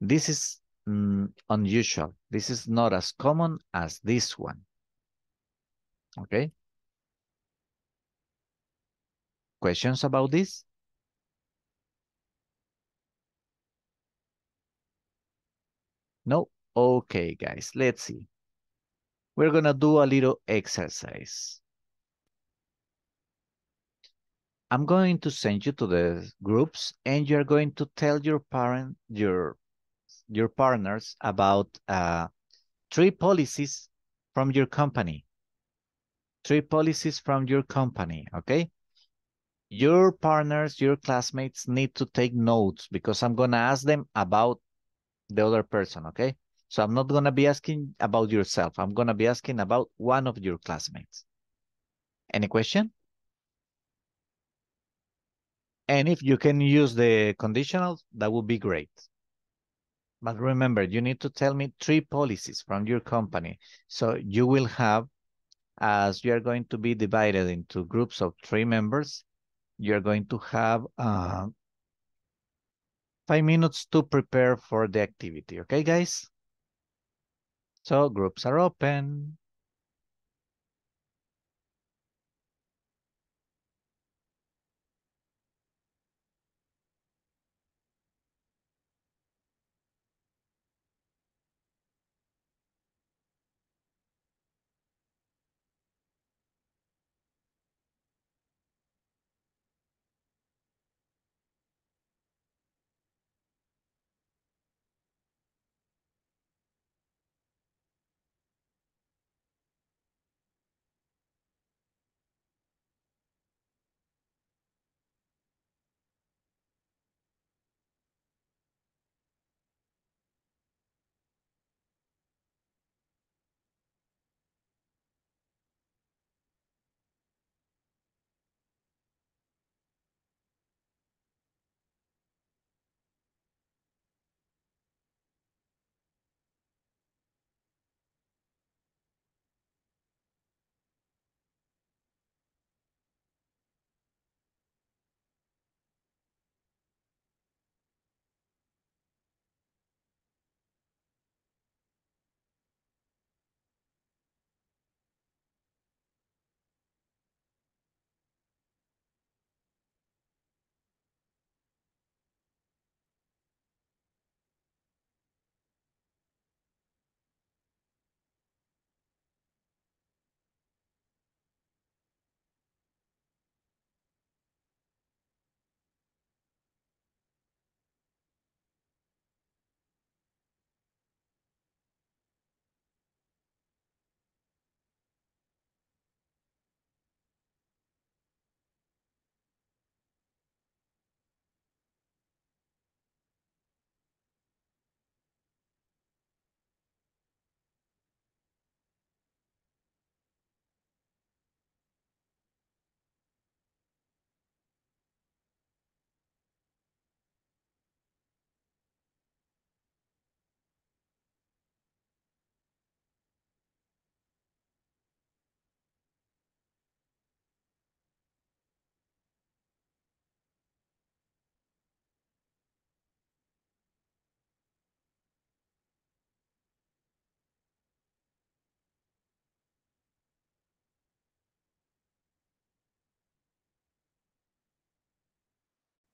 This is mm, unusual. This is not as common as this one. Okay? Questions about this? No? Okay, guys. Let's see. We're gonna do a little exercise. I'm going to send you to the groups and you're going to tell your parent, your, your partners about uh, three policies from your company. Three policies from your company, okay? Your partners, your classmates need to take notes because I'm gonna ask them about the other person, okay? So I'm not gonna be asking about yourself. I'm gonna be asking about one of your classmates. Any question? And if you can use the conditionals, that would be great. But remember, you need to tell me three policies from your company. So you will have, as you are going to be divided into groups of three members, you're going to have uh, five minutes to prepare for the activity. Okay, guys? So groups are open.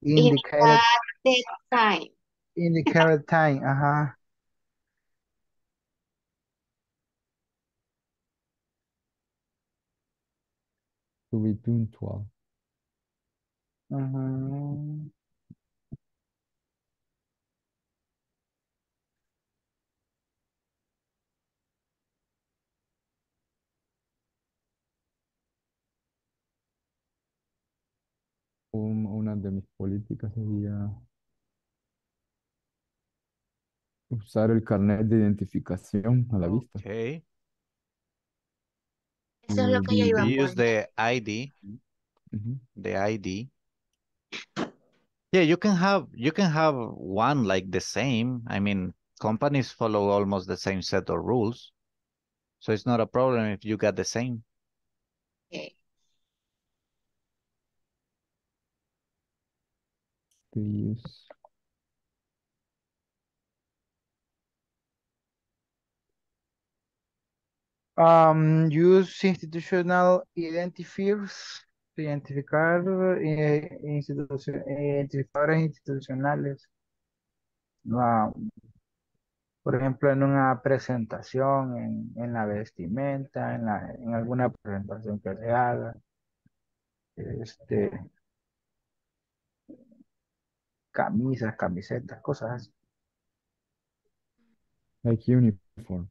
Indicated time. Indicated time, uh-huh. To be punctual. Uh-huh. Una de mis políticas sería usar el carnet de identificación a la vista. Okay. Eso es lo que yo iba a use the I D. Mm-hmm. The I D. Yeah, you can have you can have one like the same. I mean, companies follow almost the same set of rules, so it's not a problem if you got the same. Okay. To use um use institutional identifiers, identificar eh, institución, identificadores institucionales. Wow. Por ejemplo, en una presentación, en, en la vestimenta, en la en alguna presentación que se haga, este camisas, camisetas, cosas así. Like uniform.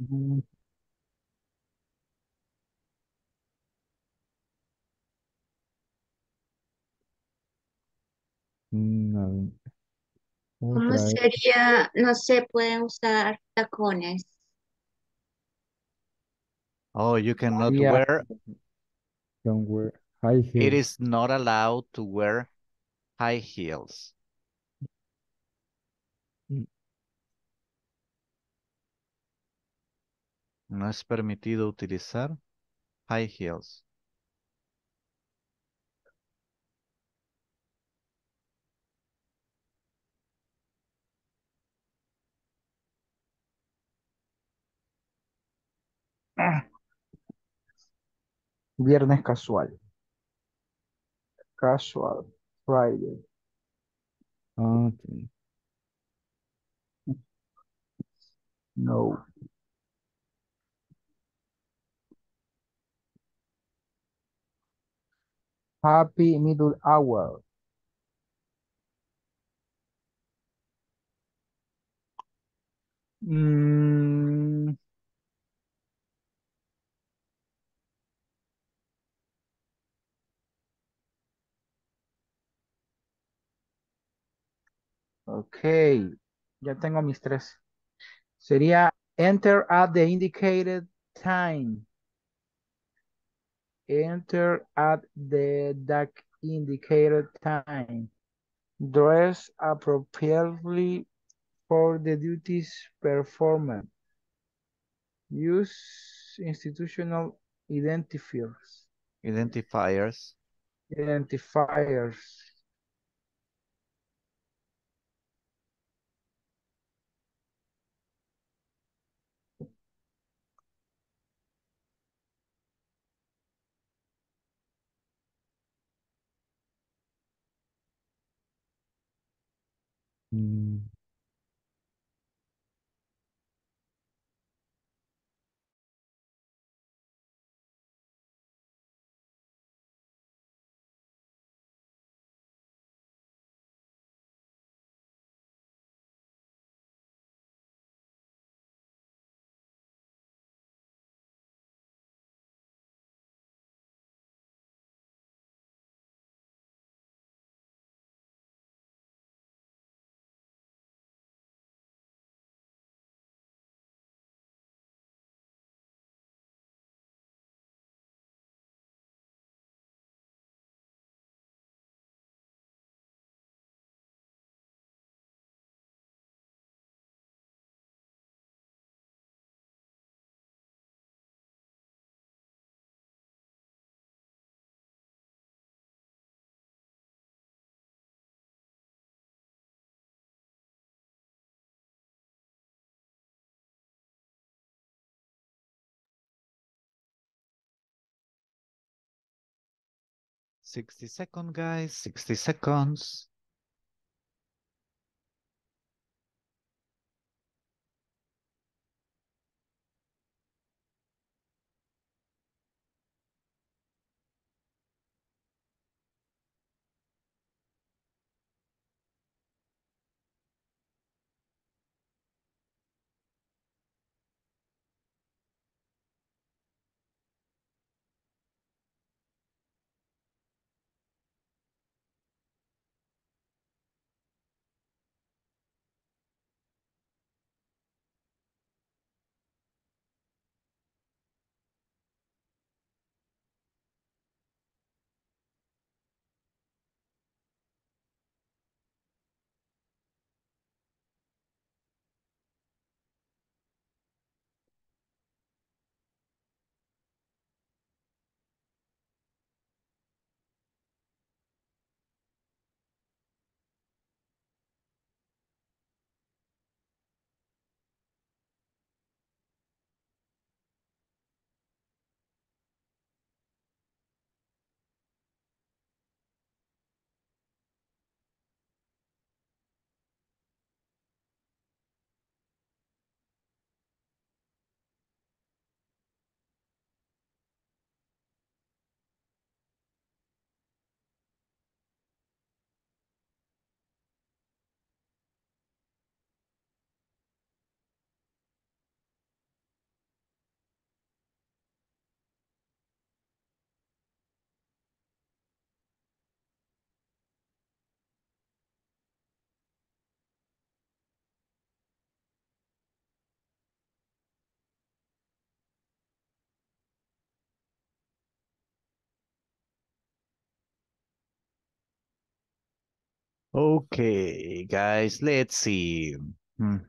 Mm-hmm. No. ¿Cómo sería? No sé, pueden usar tacones. Oh, you cannot yeah. wear. Don't wear high heels. It is not allowed to wear high heels. No es permitido utilizar high heels. Ah. Viernes casual. Casual. Friday. Okay. No. Happy middle hour. Mm. Okay, ya tengo mis tres. Sería enter at the indicated time. Enter at the that indicated time. Dress appropriately for the duties performed. Use institutional identifiers. Identifiers. Identifiers. Mm. sixty seconds, guys, sixty seconds. Okay, guys, let's see. Um,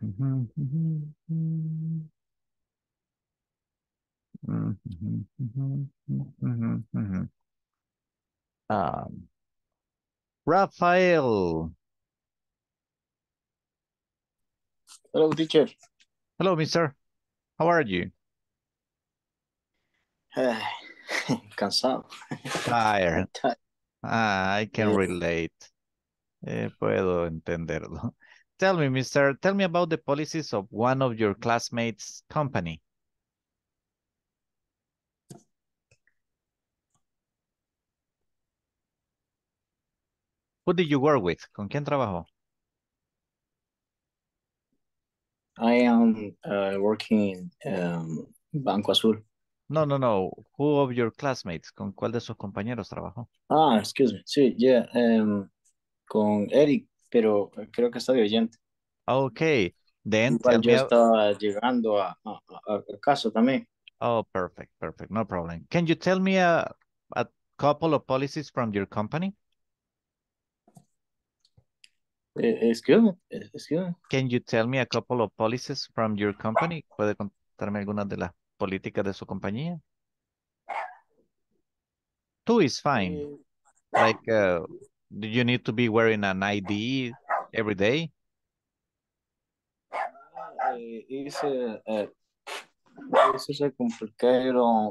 Rafael. Hello, teacher. Hello, mister. How are you? Uh, cansado. Tired. Ah, I can relate. Eh, puedo entenderlo. Tell me, mister, tell me about the policies of one of your classmates' company. Who did you work with? ¿Con quién trabajó? I am uh, working in um, Banco Azul. No, no, no. Who of your classmates? ¿Con cuál de sus compañeros trabajó? Ah, excuse me. Sí, yeah. Um... Con Eric, pero creo que está de oyente. Ok. Then, igual yo me... estaba llegando a, a, a casa también. Oh, perfect, perfect. No problem. Can you tell me a, a couple of policies from your company? Excuse me. Excuse me. Can you tell me a couple of policies from your company? ¿Puede contarme algunas de las políticas de su compañía? Two is fine. Eh... Like... Uh, do you need to be wearing an I D every day? It's a, a, it's a complicated uh,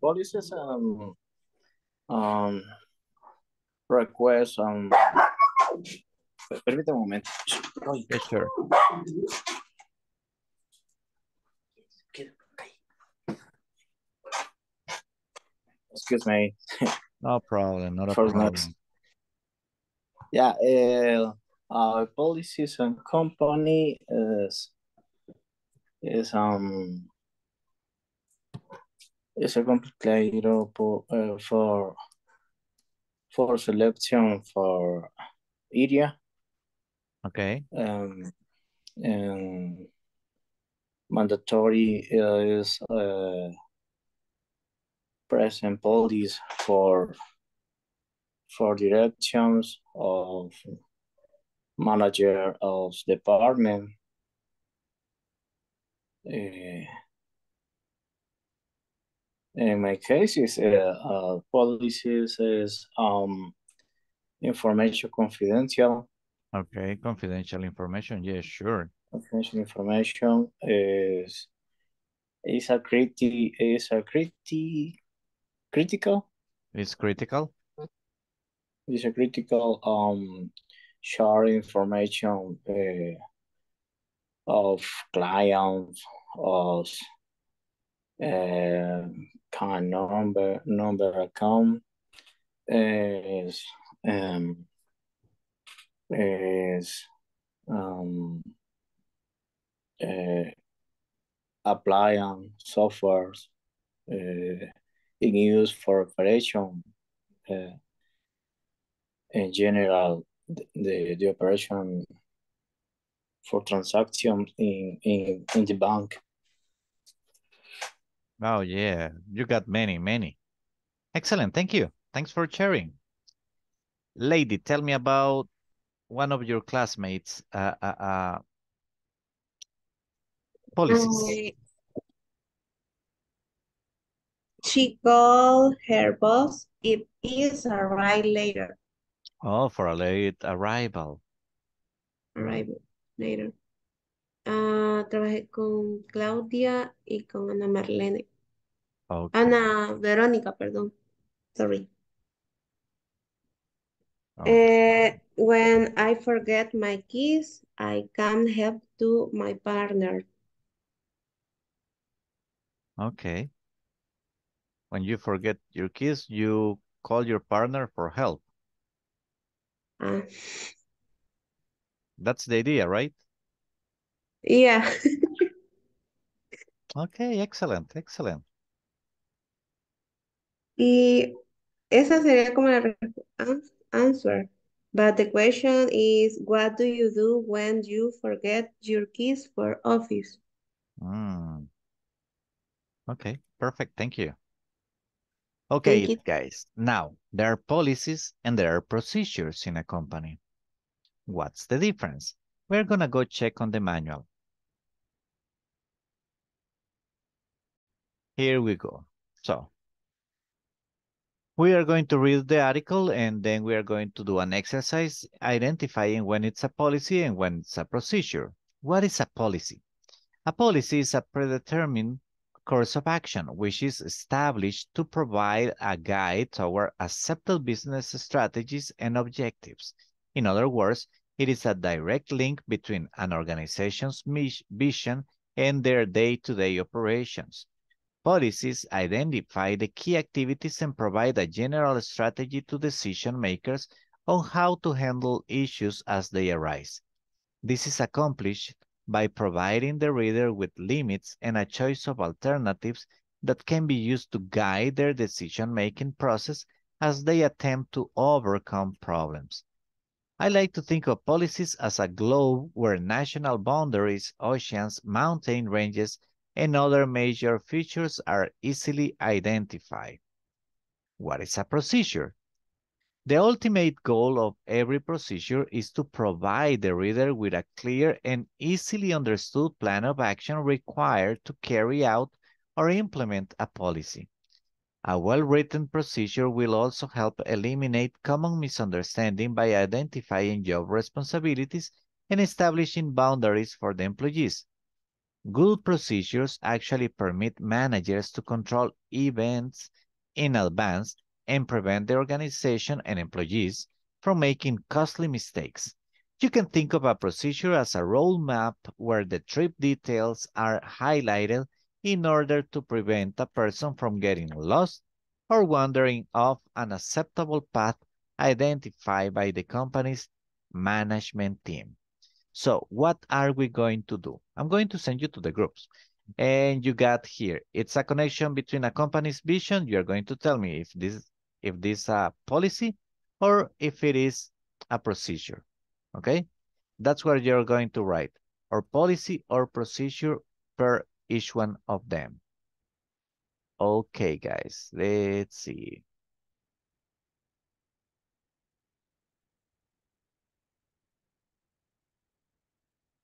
policies and um, requests. Um, permítame un momento. Yeah, sure. Excuse me. No problem. Not a For problem. Nuts. Yeah, uh, our policies and company is is um is a complicated for uh, for for selection for area. Okay. Um, and mandatory is uh present policies for. for directions of manager of department. Uh, in my cases, uh, uh, policies is um, information confidential. Okay, confidential information, yes, yeah, sure. Confidential information is, is, a, criti is a criti critical? It's critical. This is critical um share information uh, of clients, of uh, account number, number account is um is um uh, apply on software uh, in use for operation. Uh, in general, the the operation for transactions in in in the bank. Oh yeah, you got many many. Excellent, thank you. Thanks for sharing. Lady, tell me about one of your classmates' uh, uh, uh, policies. Uh, she called her boss if he is arrived later. Oh, for a late arrival. Arrival later. Uh, trabajé con Claudia y con Ana Marlene. Okay. Ana Verónica, perdón. Sorry. Okay. Uh, when I forget my keys, I can help to my partner. Okay. When you forget your keys, you call your partner for help. Uh, That's the idea, right? Yeah. Okay, excellent, excellent. Y esa sería como la answer. But the question is, what do you do when you forget your keys for office? Mm. Okay, perfect. Thank you. Okay, Thank you. guys. Now, there are policies and there are procedures in a company. What's the difference? We're going to go check on the manual. Here we go. So, we are going to read the article and then we are going to do an exercise identifying when it's a policy and when it's a procedure. What is a policy? A policy is a predetermined course of action which is established to provide a guide toward acceptable business strategies and objectives. In other words, it is a direct link between an organization's vision and their day-to-day operations. Policies identify the key activities and provide a general strategy to decision makers on how to handle issues as they arise. This is accomplished by providing the reader with limits and a choice of alternatives that can be used to guide their decision-making process as they attempt to overcome problems. I like to think of policies as a globe where national boundaries, oceans, mountain ranges, and other major features are easily identified. What is a procedure? The ultimate goal of every procedure is to provide the reader with a clear and easily understood plan of action required to carry out or implement a policy. A well-written procedure will also help eliminate common misunderstanding by identifying job responsibilities and establishing boundaries for the employees. Good procedures actually permit managers to control events in advance and prevent the organization and employees from making costly mistakes. You can think of a procedure as a roadmap where the trip details are highlighted in order to prevent a person from getting lost or wandering off an acceptable path identified by the company's management team. So what are we going to do? I'm going to send you to the groups. And you got here, it's a connection between a company's vision. You're going to tell me if this if this is a policy or if it is a procedure, okay? That's where you're going to write, or policy or procedure per each one of them. Okay, guys, let's see.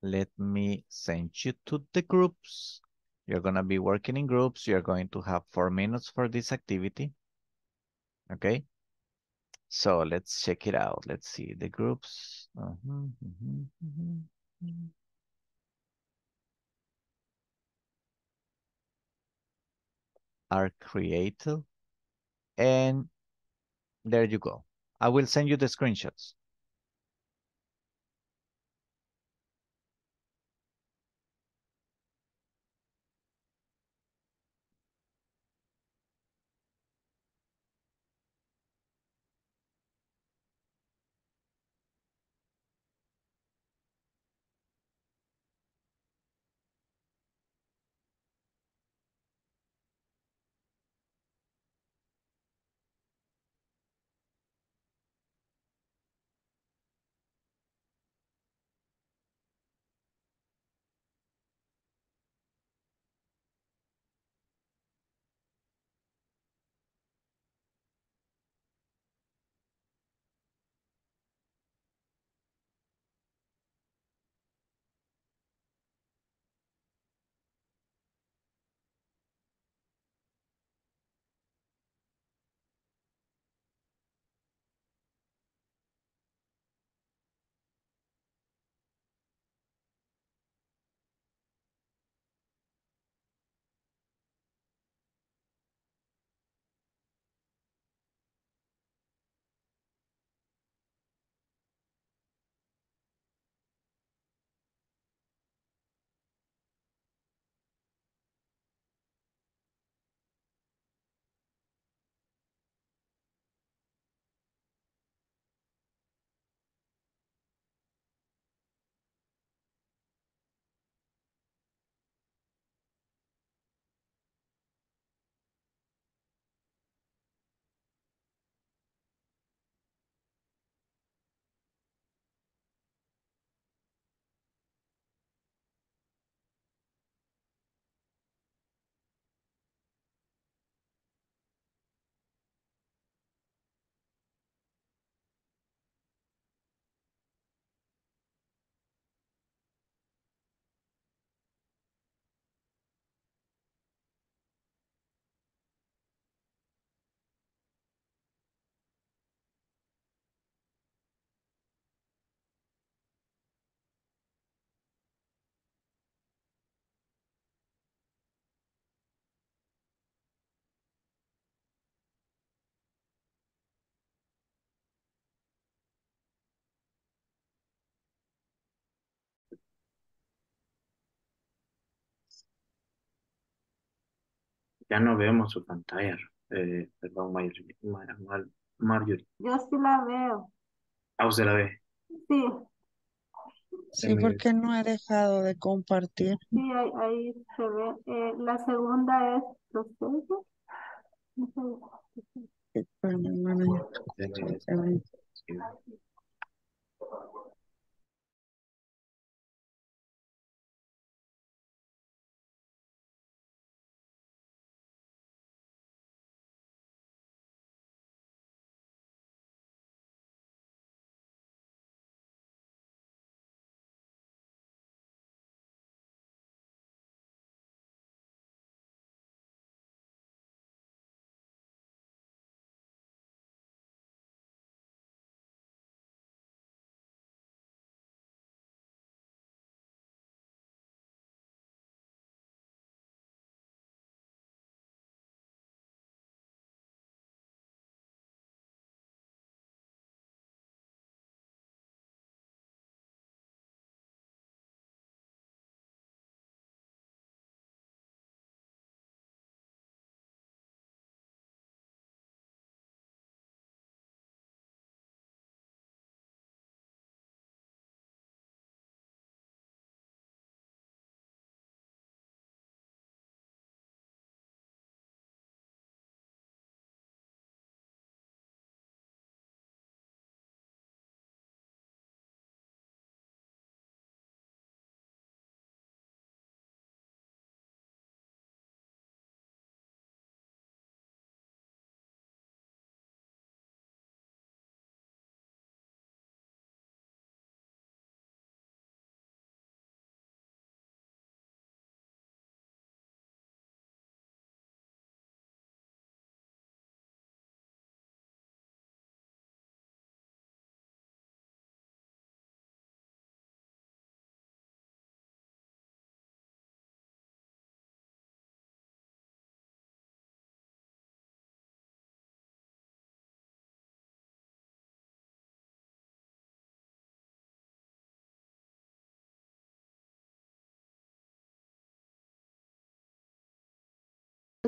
Let me send you to the groups. You're going to be working in groups. You're going to have four minutes for this activity. Okay. So let's check it out. Let's see the groups. Uh-huh, uh-huh, uh-huh, uh-huh. Are created. And there you go. I will send you the screenshots. Ya no vemos su pantalla. Eh, perdón, Marjorie. Mar Mar Marjorie. Yo sí la veo. Ah, ¿usted la ve? Sí. Sí, porque no he dejado de compartir. Sí, ahí, ahí se ve. Eh, la segunda es proceso.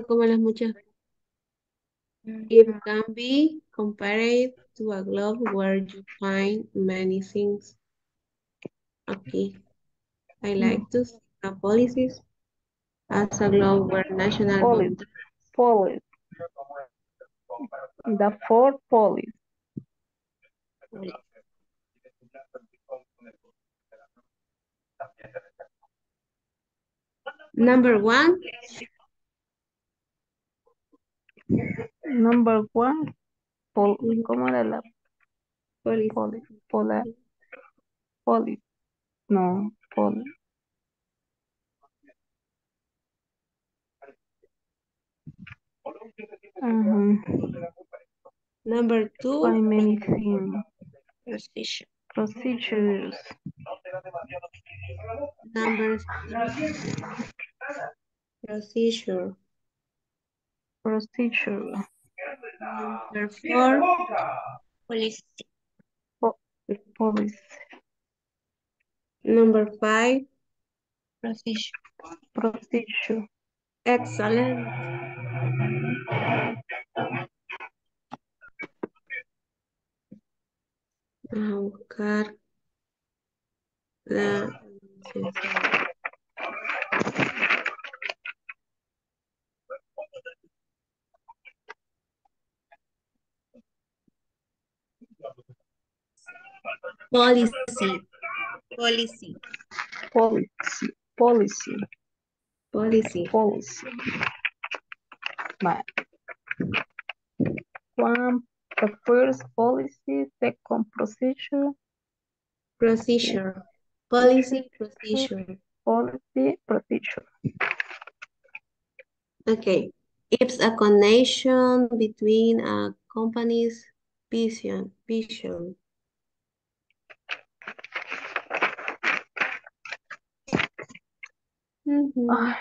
como las muchas. It can be compared to a globe where you find many things. Okay. I like to see a policies as a globe where national police. Police. The four police. police. Number one. Number one. Pol ¿Cómo era la? Police. Police. Polar. Police. No. Police. Uh-huh. Number two. I mean, procedures. Procedures. Number three. Procedure. Procedure. Number four. Policy. Po policy. Number five. Procedure. Procedure. Excellent. Vamos a buscar la... Policy. Policy. Policy. Policy. Policy. Policy. But one, the first policy, second procedure. Procedure. Policy, procedure. Policy, procedure. Okay. It's a connection between a company's vision, vision. Mm-hmm. Ah,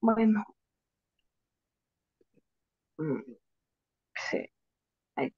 bueno. Mm. Sí. Ay.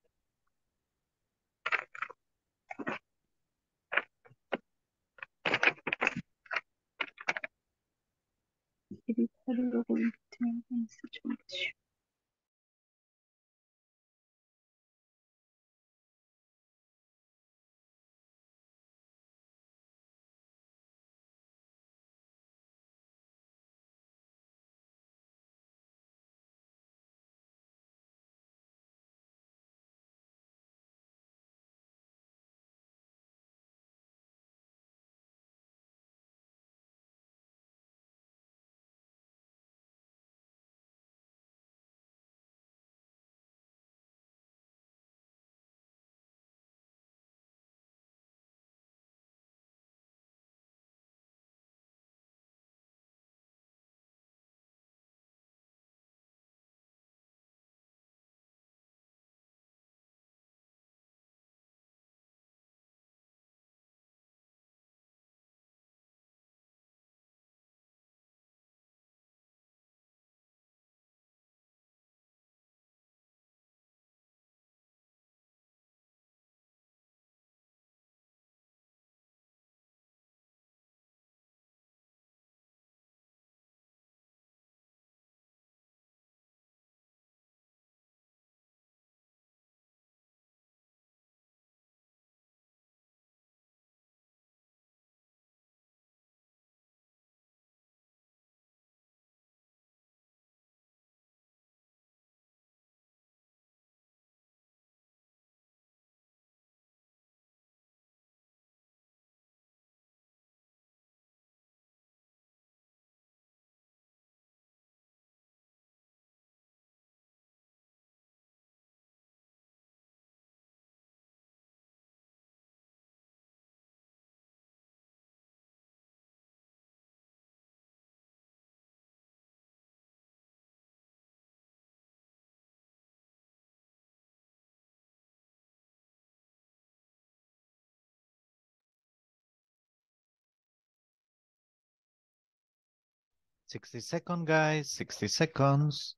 sixty seconds, guys, sixty seconds.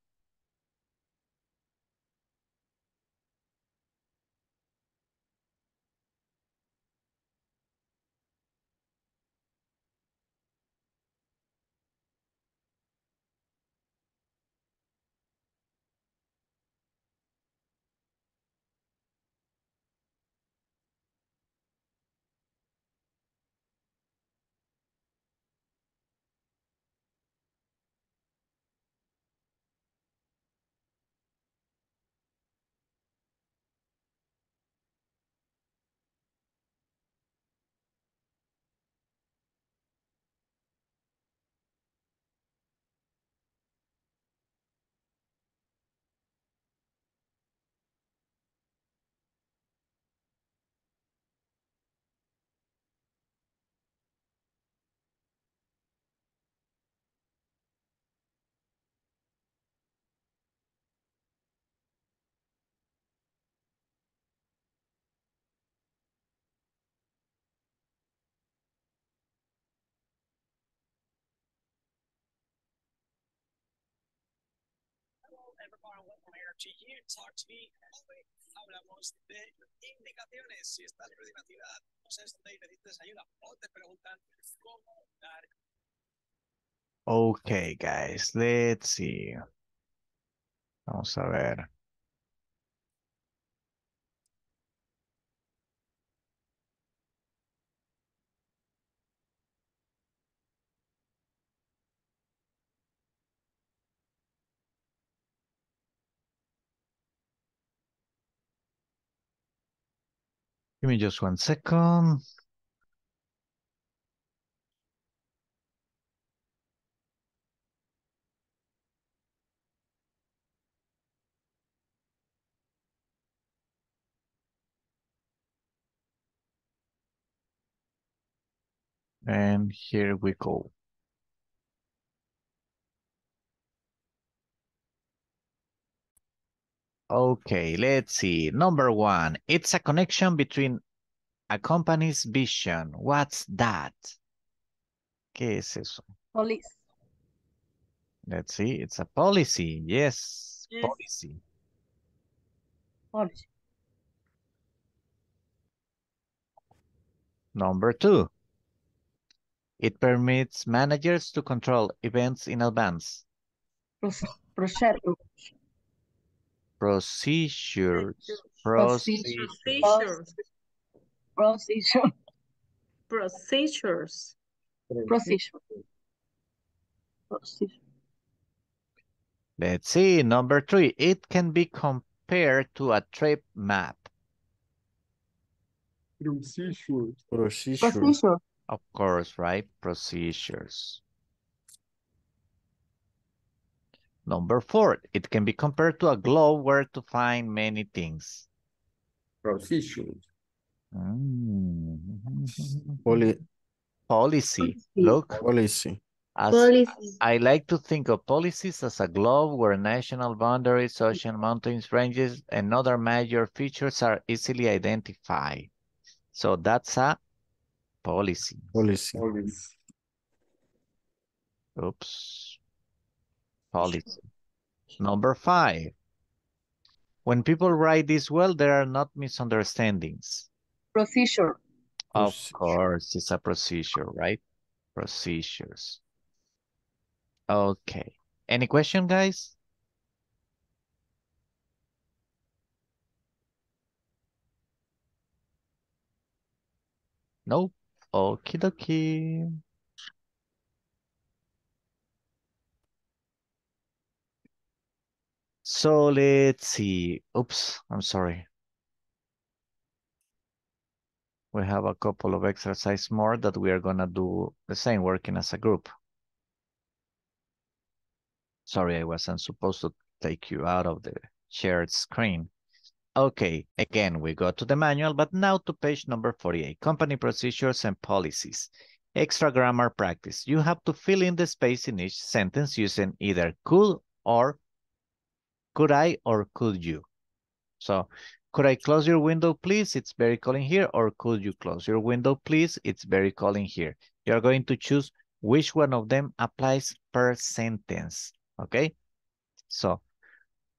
on what energy you talk to me. Hablamos de indicaciones, si estás en creatividad, no sé si necesitas ayuda o te preguntan cómo dar. Okay, guys, let's see. Vamos a ver. Give me just one second. And here we go. Okay, let's see. Number one, it's a connection between a company's vision. What's that? ¿Qué es eso? Policy. Let's see, it's a policy. Yes, yes. Policy. Policy. Number two, it permits managers to control events in advance. Procedure. Procedures. Procedures. Procedures. Procedures. Procedures. Procedures. Let's see. Number three. It can be compared to a trip map. Procedures. Procedures. Of course, right? Procedures. Number four, it can be compared to a globe where to find many things. Procedures. Mm. Poli policy. Policy. Look. Policy. As policy. I like to think of policies as a globe where national boundaries, ocean, mountains, ranges, and other major features are easily identified. So that's a policy. Policy. Policy. Oops. Policy. Number five. When people write this well, there are not misunderstandings. Procedure. Of procedure. Course, it's a procedure, right? Procedures. Okay. Any question, guys? Nope. Okie dokie. So let's see. Oops, I'm sorry. We have a couple of exercises more that we are gonna do the same, working as a group. Sorry, I wasn't supposed to take you out of the shared screen. Okay, again, we go to the manual, but now to page number forty-eight, company procedures and policies. Extra grammar practice. You have to fill in the space in each sentence using either could or could I or could you? So, could I close your window, please? It's very cold in here. Or could you close your window, please? It's very cold in here. You're going to choose which one of them applies per sentence, okay? So,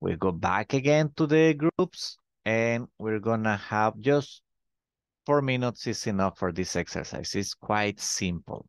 we go back again to the groups, and we're gonna have just four minutes is enough for this exercise. It's quite simple.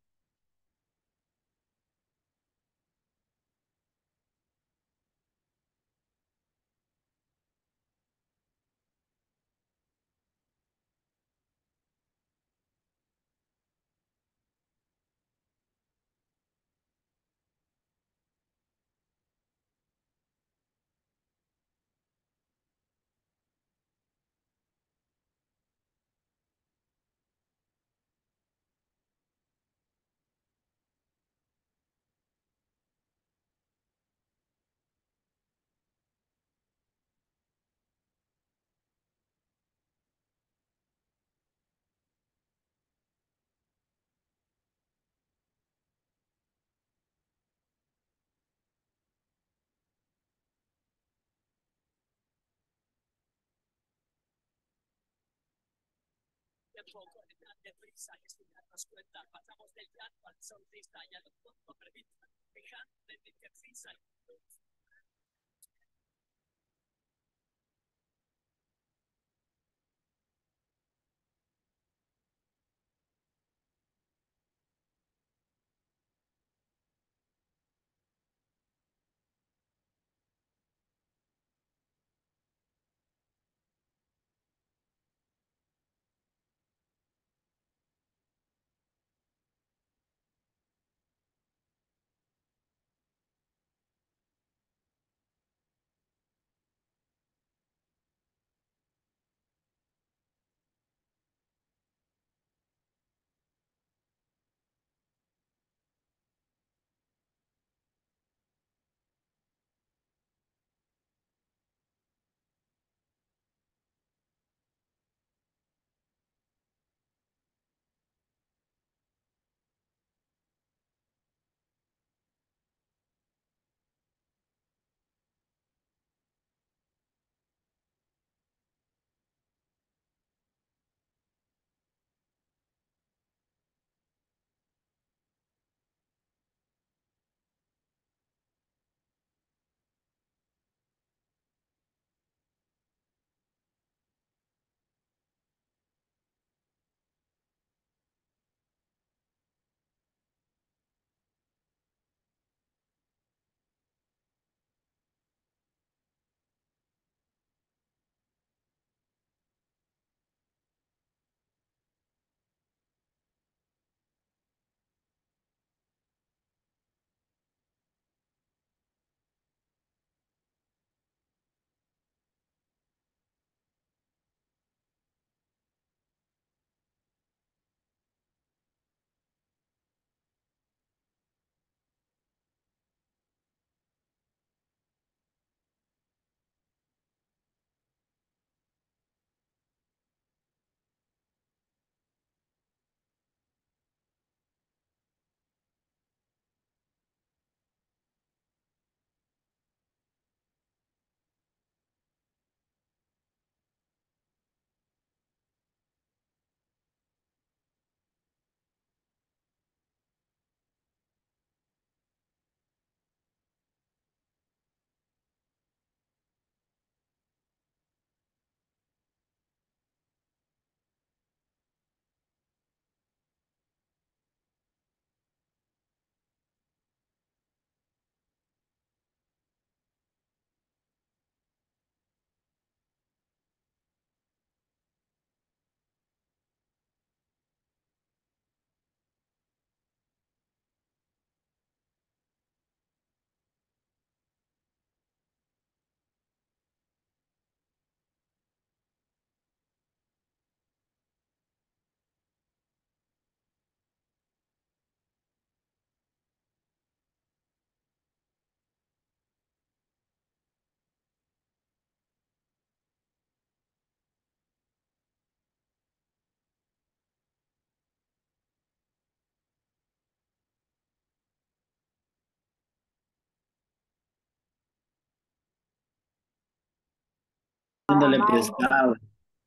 Dándole prestado.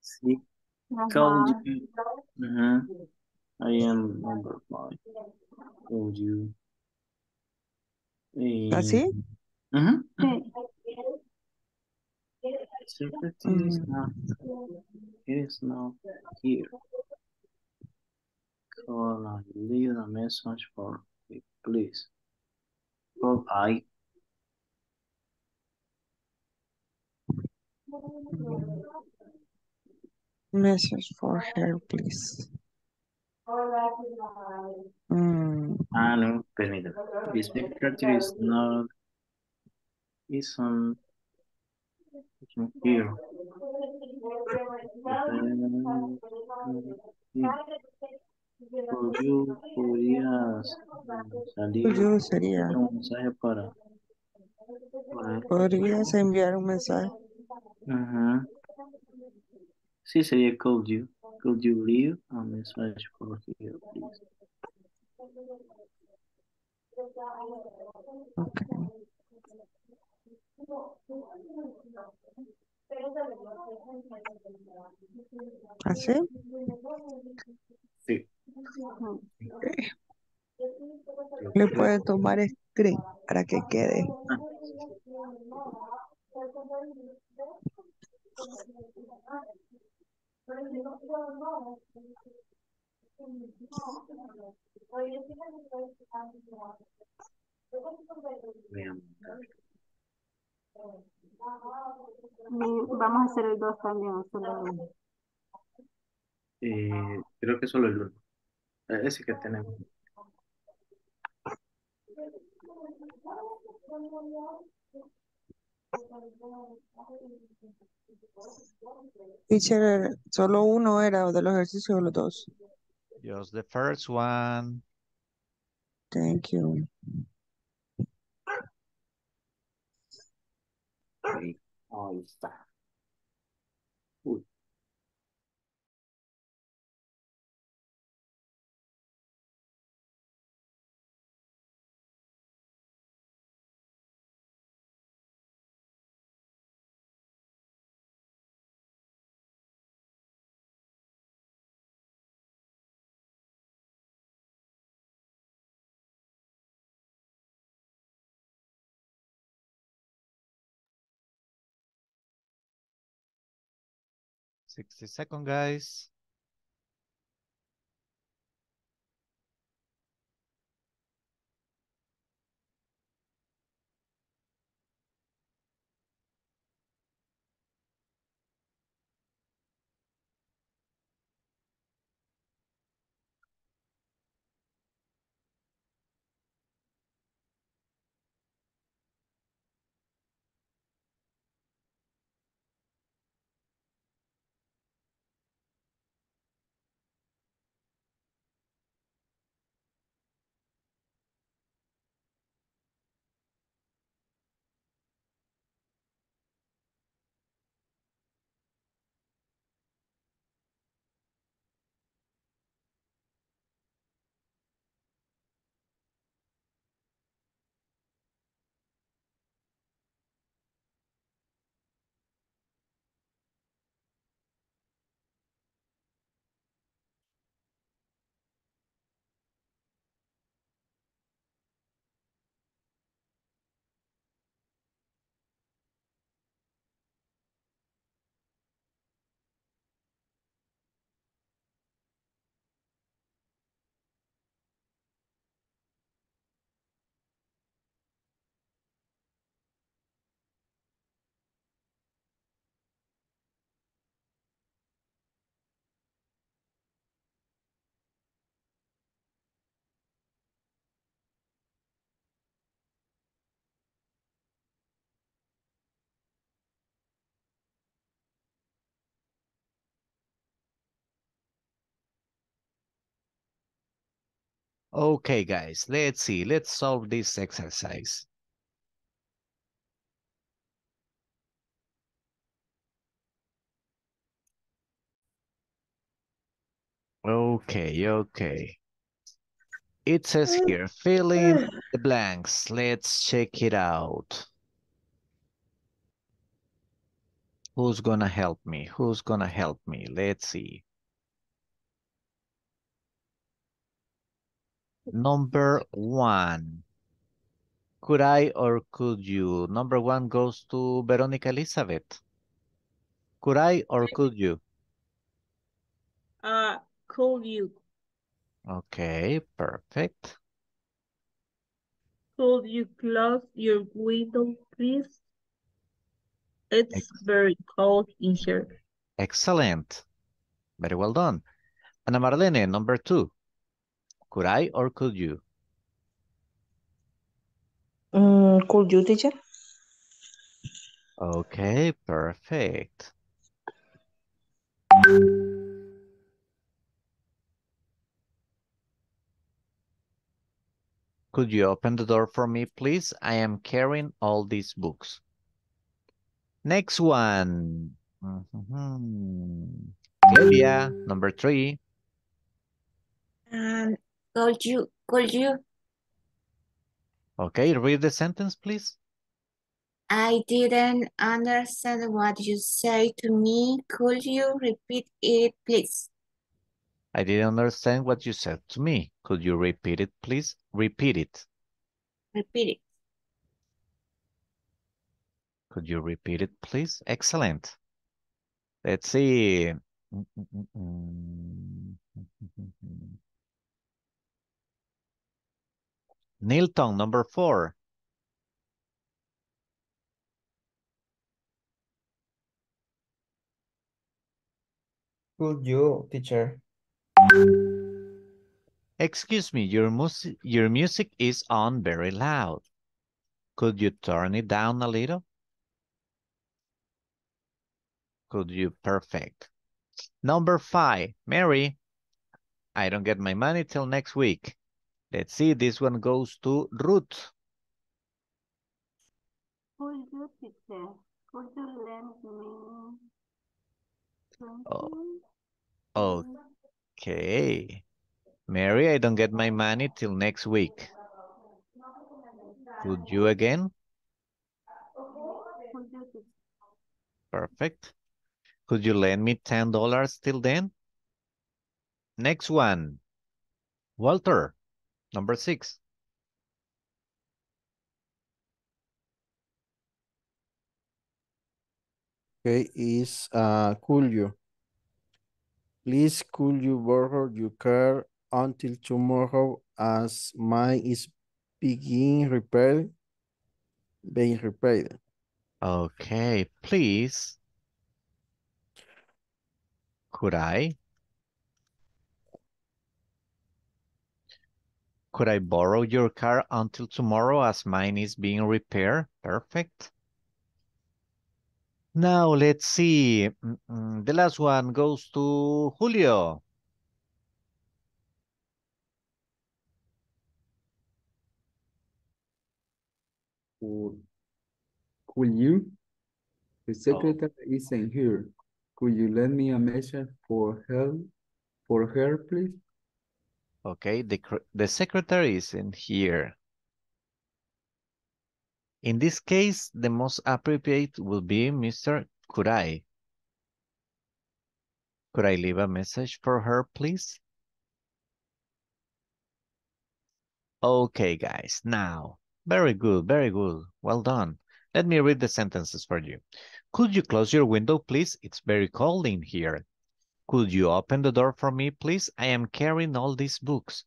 Sí. Called you. Uh-huh. I am number five. Called you. And... ¿Así? Uh-huh. So it is not, it is not here. Call I leave a message for me, please. Call I. Message for her, please. Mm. Ah, no, permítame. This picture is not, is on, it's on here. Por yo podrías salir. Yo sería. Un mensaje para. para podrías enviar un mensaje. Ajá. Sí, sería could you. Could you leave a message for here, please? Okay. ¿Así? Sí. Okay. Le puede tomar screen para que quede. Ah. Vamos a hacer el dos también, solo el... eh, creo que solo el uno, ese que tenemos. Teacher, solo uno era de los ejercicios o los dos. Just the first one. Thank you. Ahí está. Uy. sixty seconds, guys. Okay, guys, let's see. Let's solve this exercise. Okay, okay. It says here, fill in the blanks. Let's check it out. Who's gonna help me? Who's gonna help me? Let's see. Number one. Could I or could you? Number one goes to Veronica Elizabeth. Could I or could you? Uh, could you. Okay, perfect. Could you close your window, please? It's Ex very cold in here. Excellent. Very well done. Ana Marlene, number two. Could I or could you? Um, could you, teacher? Okay, perfect. Could you open the door for me, please? I am carrying all these books. Next one. Mm-hmm. Clelia, number three. Um, could you, could you? Okay, read the sentence, please. I didn't understand what you said to me. Could you repeat it, please? I didn't understand what you said to me. Could you repeat it, please? Repeat it. Repeat it. Could you repeat it, please? Excellent. Let's see. Nilton, number four. Could you, teacher? Excuse me, your music, your music is on very loud. Could you turn it down a little? Could you? Perfect. Number five, Mary. I don't get my money till next week. Let's see, this one goes to Ruth. Could you, teacher? Could you lend me twenty? Oh. Oh. Okay. Mary, I don't get my money till next week. Could you again? Perfect. Could you lend me ten dollars till then? Next one. Walter, number six. Okay, is uh, could you? Please, could you borrow your car until tomorrow as mine is being repaired? Being repaired. Okay, please. Could I? Could I borrow your car until tomorrow as mine is being repaired? Perfect. Now, let's see. Mm-mm. The last one goes to Julio. Could, could you? The secretary oh. isn't here. Could you lend me a message for her, for her please? Okay, the, the secretary isn't here. In this case, the most appropriate will be Mister Could I? Could I leave a message for her, please? Okay, guys, now. Very good, very good. Well done. Let me read the sentences for you. Could you close your window, please? It's very cold in here. Could you open the door for me, please? I am carrying all these books.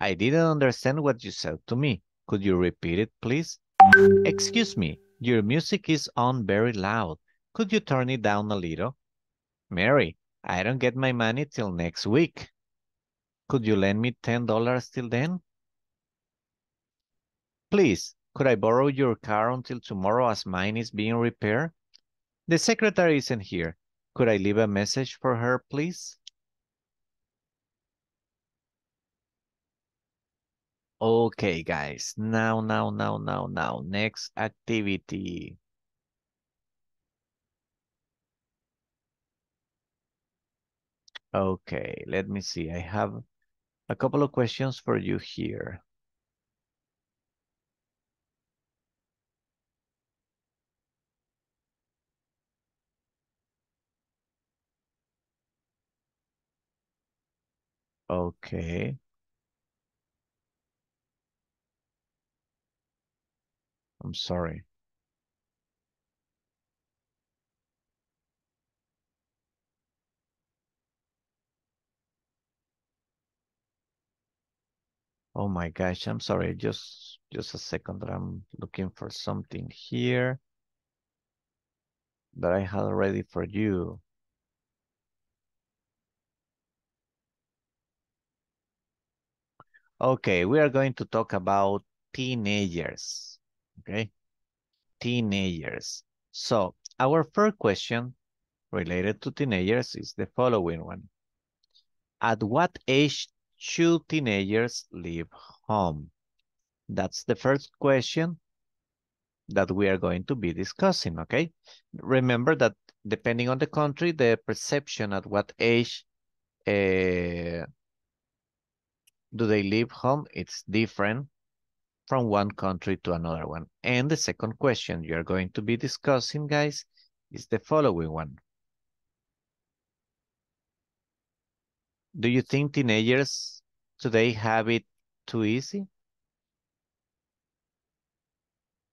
I didn't understand what you said to me. Could you repeat it, please? Excuse me, your music is on very loud. Could you turn it down a little? Mary, I don't get my money till next week. Could you lend me ten dollars till then? Please, could I borrow your car until tomorrow as mine is being repaired? The secretary isn't here. Could I leave a message for her, please? Okay, guys, now, now, now, now, now, next activity. Okay, let me see. I have a couple of questions for you here. Okay. I'm sorry. Oh my gosh, I'm sorry. Just just a second. I'm looking for something here that I had ready for you. Okay, we are going to talk about teenagers. Okay, teenagers. So our first question related to teenagers is the following one. At what age should teenagers leave home? That's the first question that we are going to be discussing, okay? Remember that depending on the country, the perception at what age uh, do they leave home, it's different from one country to another one. And the second question you're going to be discussing, guys, is the following one. Do you think teenagers today have it too easy?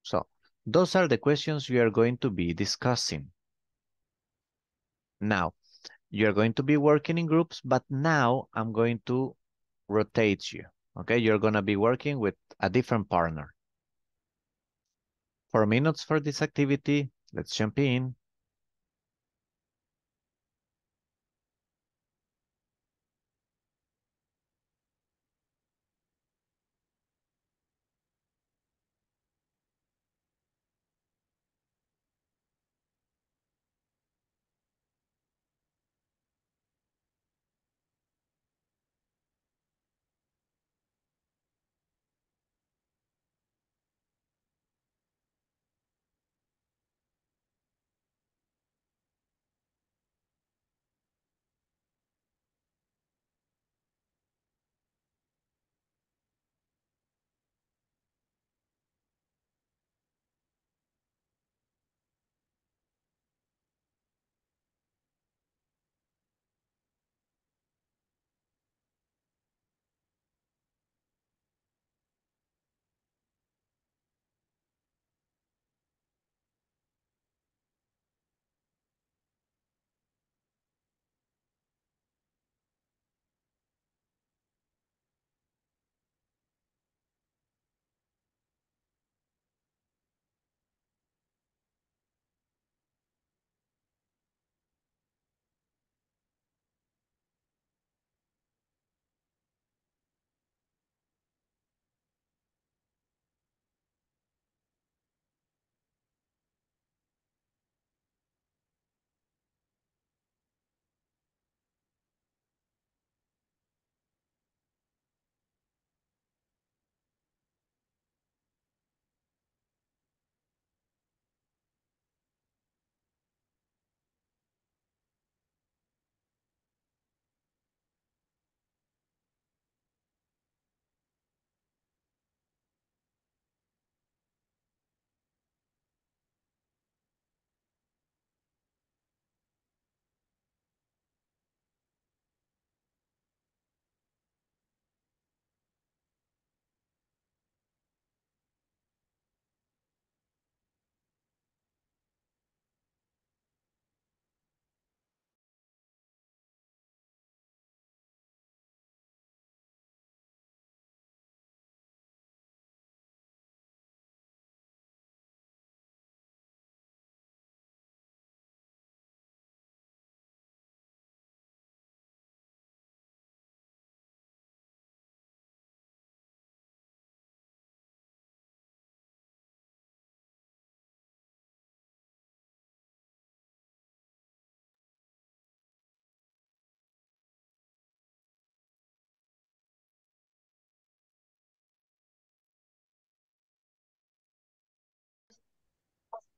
So those are the questions you are going to be discussing. Now, you're going to be working in groups, but now I'm going to rotate you, okay? You're going to be working with a different partner. Four minutes for this activity. Let's jump in.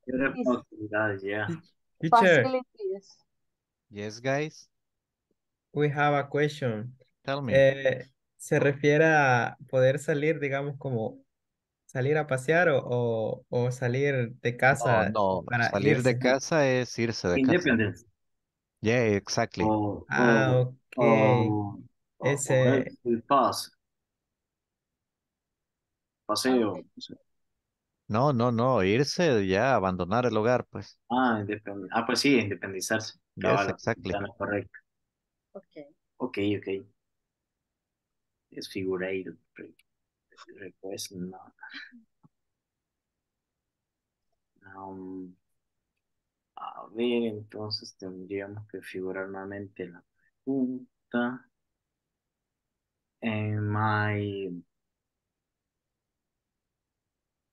Yeah. Teacher. Yes, guys. We have a question. Tell me. Eh, ¿Se refiere a poder salir, digamos, como salir a pasear o, o, o salir de casa? No, no. Para salir irse. De casa es irse de casa. Independence. Yeah, exactly. Oh, ah, oh, okay. Oh. Es, eh, el pase. Paseo. No, no, no, irse ya, abandonar el hogar, pues. Ah, ah pues sí, independizarse. Cabal, yes, exactly. Correcto. Okay. Ok, ok. Es figurado. Request, no. Um, a ver, entonces tendríamos que figurar nuevamente la pregunta. Am I...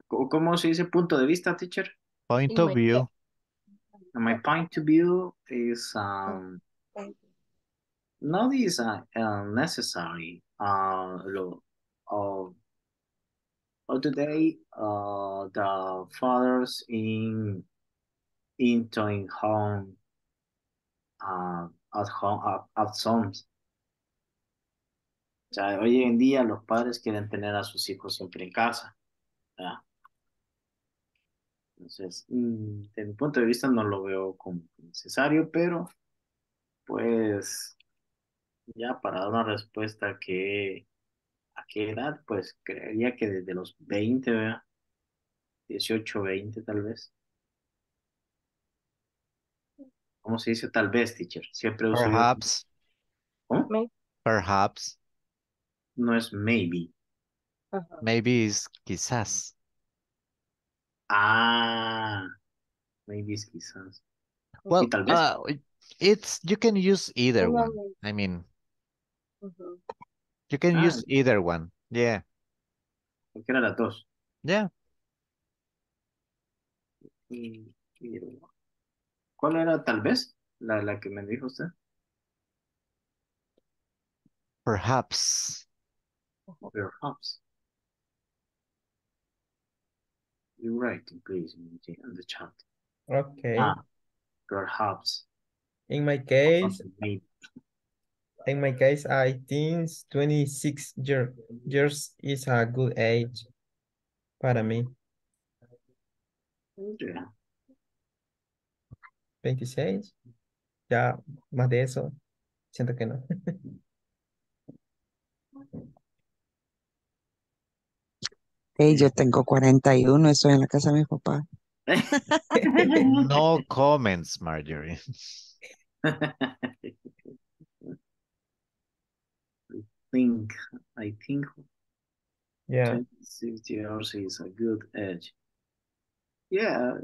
¿Cómo se dice punto de vista, teacher? Point of view. My point of view is um, not is uh, uh, necessary. Uh, lo, uh, uh, today, uh, the fathers in entering home uh, at home uh, at home. O sea, hoy en día los padres quieren tener a sus hijos siempre en casa. ¿Verdad? Entonces, desde mi punto de vista no lo veo como necesario, pero pues ya para dar una respuesta que a qué edad, pues creería que desde los veinte, ¿verdad? dieciocho, veinte tal vez. ¿Cómo se dice tal vez, teacher? Siempre uso... Perhaps. ¿Cómo? Perhaps. No es maybe. Uh-huh. Maybe es quizás. Ah, maybe it's quizás. Well, uh, it's you can use either one. I mean, uh-huh. you can ah. use either one. Yeah. Cualquiera de las dos. Yeah. Y, y, ¿cuál era tal vez la la que me dijo usted? Perhaps. Oh, perhaps. You write, please, in the chat. Okay. Ah, perhaps. In my case, in my case, I think twenty-six year, years is a good age para me. Yeah. ¿veintiséis? Ya, más de eso, siento que no. Hey, yo tengo cuarenta y uno, estoy en la casa de mi papá. No comments, Marjorie. I think, I think. Yeah. twenty-six years is a good age. Yeah.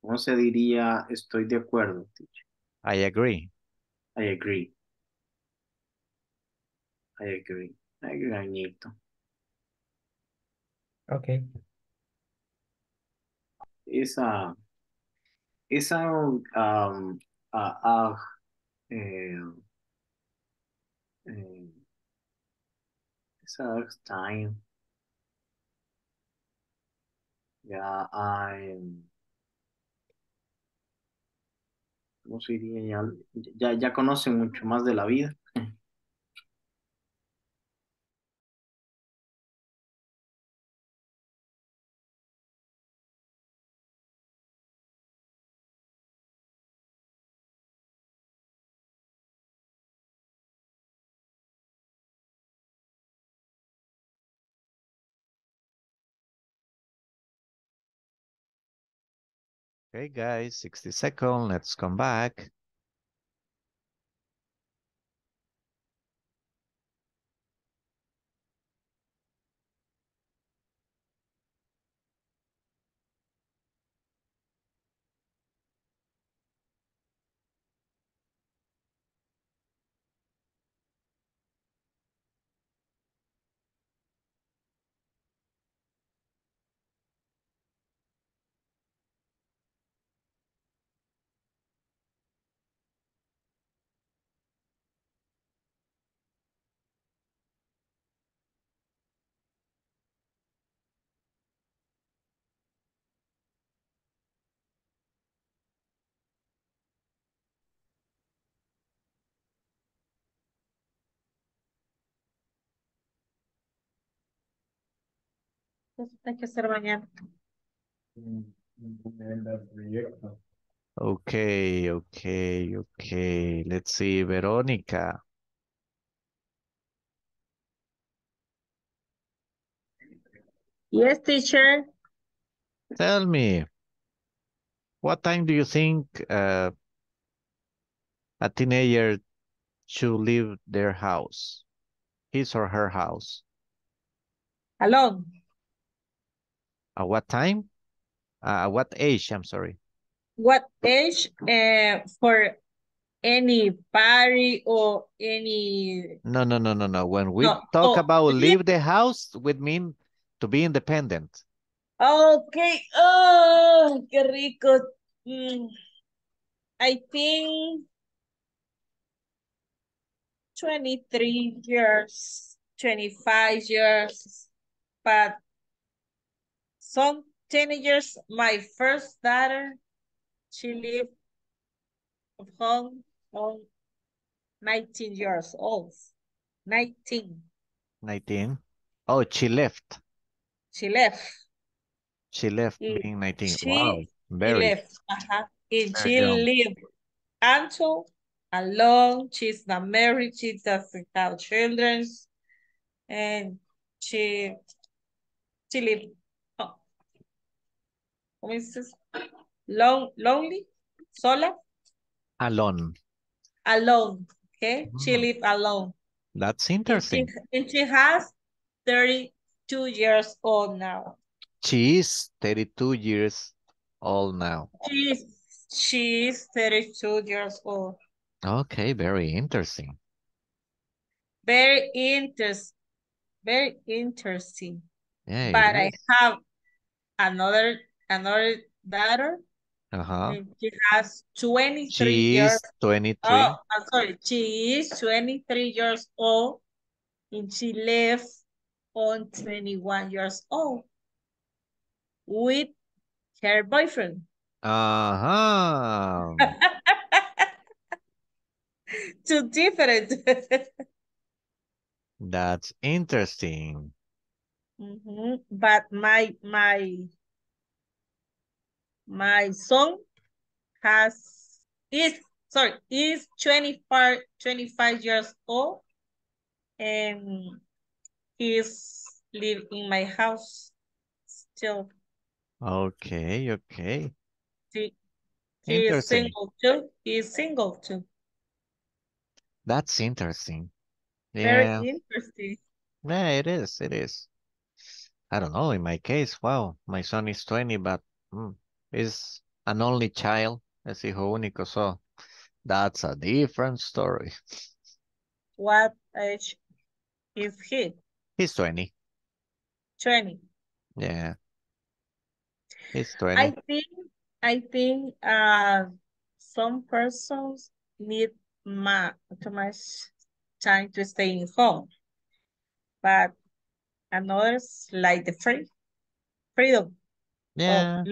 ¿Cómo se diría? Estoy de acuerdo, teacher. I agree. I agree. I agree. I agree on Nilton. Okay. It's a, it's a, um, a, a, a, a it's a time. Yeah, I'm. ¿Cómo se diría? Ya, ya, ya conocen mucho más de la vida. Okay, guys, sixty seconds, let's come back. Eso hay que hacer mañana. El proyecto. Okay, okay, okay. Let's see, Verónica. Yes, teacher. Tell me, what time do you think uh, a teenager should leave their house, his or her house? Alone. At what time? Uh, what age, I'm sorry. What age uh, for any party or any... No, no, no, no, no. When we no. talk oh. about leave the house, we mean to be independent. Okay. Oh, qué rico. Mm. I think twenty-three years, twenty-five years, but some teenagers, my first daughter, she lived at home on nineteen years old. nineteen. nineteen. Oh, she left. She left. She left she, being nineteen. She wow. Very. Left. Uh-huh. And she lived until alone. She's not married. She doesn't have children. And she, she lived. Oh. What is this? Long, lonely, sola? Alone. Alone, okay? Mm-hmm. She lives alone. That's interesting. And she, and she has thirty-two years old now. She is thirty-two years old now. She is, she is thirty-two years old. Okay, very interesting. Very interesting. Very interesting. Yeah, but I have another, another daughter. Uh-huh. She has twenty-three she years. She is twenty-three. Oh, I'm sorry. She is twenty-three years old and she lived on twenty-one years old with her boyfriend. Uh-huh. Two different. That's interesting. Mm-hmm. But my my My son has is sorry is twenty-five years old and he's live in my house still. Okay, okay. He, he is single too. He is single too. That's interesting. Yeah. Very interesting. Yeah, it is. It is. I don't know. In my case, wow, my son is twenty, but. Mm. Is an only child, es hijo único, so that's a different story. What age is he? He's twenty. twenty. Yeah. He's twenty. I think I think uh some persons need ma too much time to stay in home, but others like the free freedom. Yeah.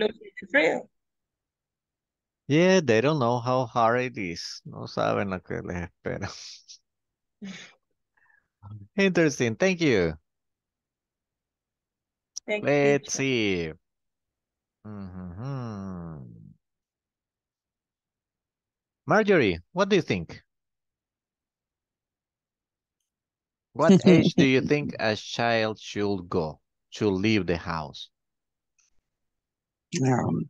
Yeah, they don't know how hard it is. No saben lo que les espera. Interesting. Thank you. Thank Let's you. see. Mm-hmm. Marjorie, what do you think? What age do you think a child should go, should leave the house? Um,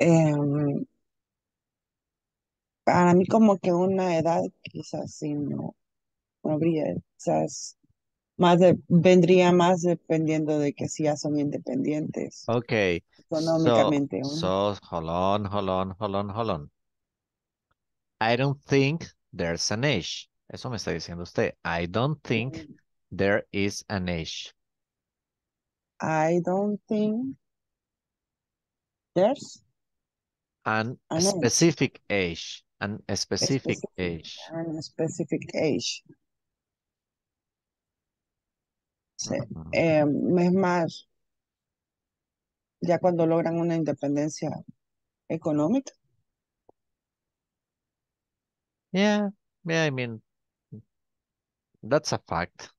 um, para mí como que una edad quizás sí no, no habría, quizás más de, vendría más dependiendo de que si ya son independientes. Okay. Económicamente. So, so, hold on, hold on, hold on, hold on. I don't think there's an age. Eso me está diciendo usted. I don't think mm. there is an age. I don't think there's an a specific age. An a specific, specific age. An specific age. Sí. Uh-huh. eh, es más, ya cuando logran una independencia económica. Yeah, yeah, I mean, that's a fact.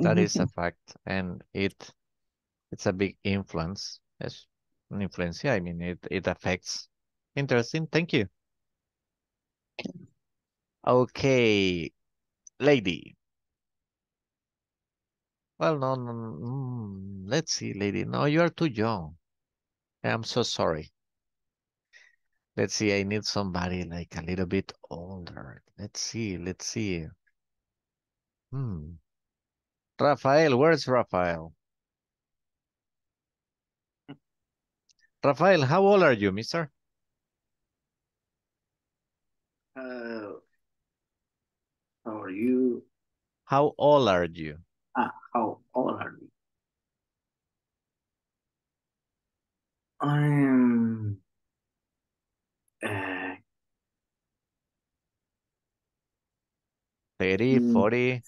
That mm-hmm. is a fact, and it... It's a big influence. Yes. an influencia. I mean, it, it affects. Interesting. Thank you. Okay. Lady. Well, no, no, no. Let's see, lady. No, you are too young. I'm so sorry. Let's see. I need somebody like a little bit older. Let's see. Let's see. Hmm. Rafael, where's Rafael? Rafael, how old are you, mister? Uh, how are you? How old are you? Ah, how old are you? I'm... Uh, thirty, forty?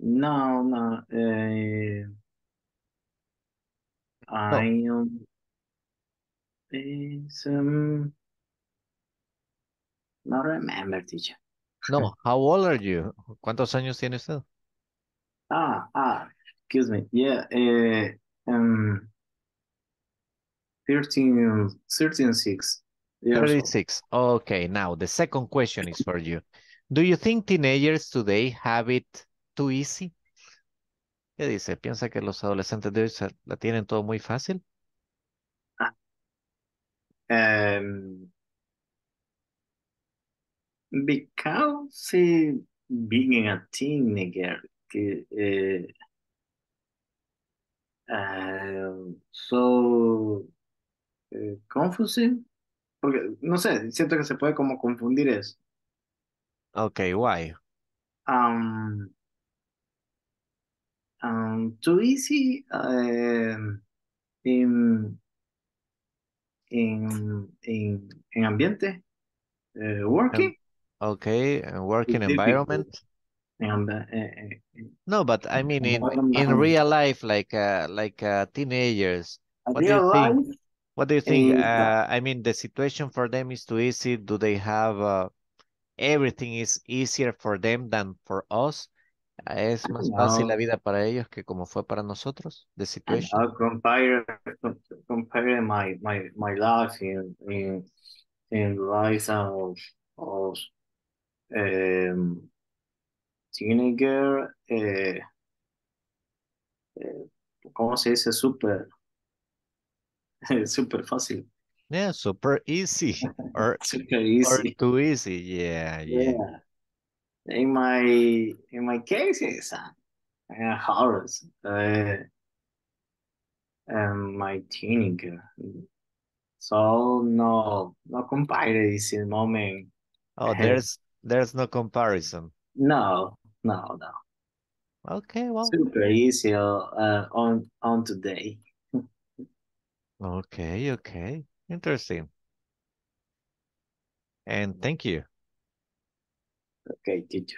No, no. Uh, I am... It's, um, not remember, teacher. No, how old are you? ¿Cuántos años tiene usted? Ah, ah, excuse me. Yeah, eh, um, thirteen, thirteen, six. thirty-six. Okay, now the second question is for you. Do you think teenagers today have it too easy? ¿Qué dice? ¿Piensa que los adolescentes de hoy se la tienen todo muy fácil? Um, because uh, being a teenager, uh, uh, so uh, confusing, porque no sé, siento que se puede como confundir eso. Okay, why? Um, um, too easy, uh, in. In, in, in ambiente, uh, working. Okay, working it's environment. And, uh, no, but I mean in, in real life, like uh, like uh, teenagers. What do you think? Life, what do you think? Uh, I mean, the situation for them is too easy. Do they have uh, everything is easier for them than for us? ¿Es más fácil la vida para ellos que como fue para nosotros? The situation. I'll compare, compare my, my, my life in, in, in life of, of um, teenager, eh, eh, ¿cómo se dice? Super, super fácil. Yeah, super easy. Or, super easy. Or too easy, yeah, yeah. yeah. In my in my cases, uh, horrors. Uh, and my teenager. So no, no comparison is in the moment. Oh, there's there's no comparison. No, no, no. Okay, well, super easy. Uh, on on today. Okay, okay, interesting. And thank you. Okay, teacher.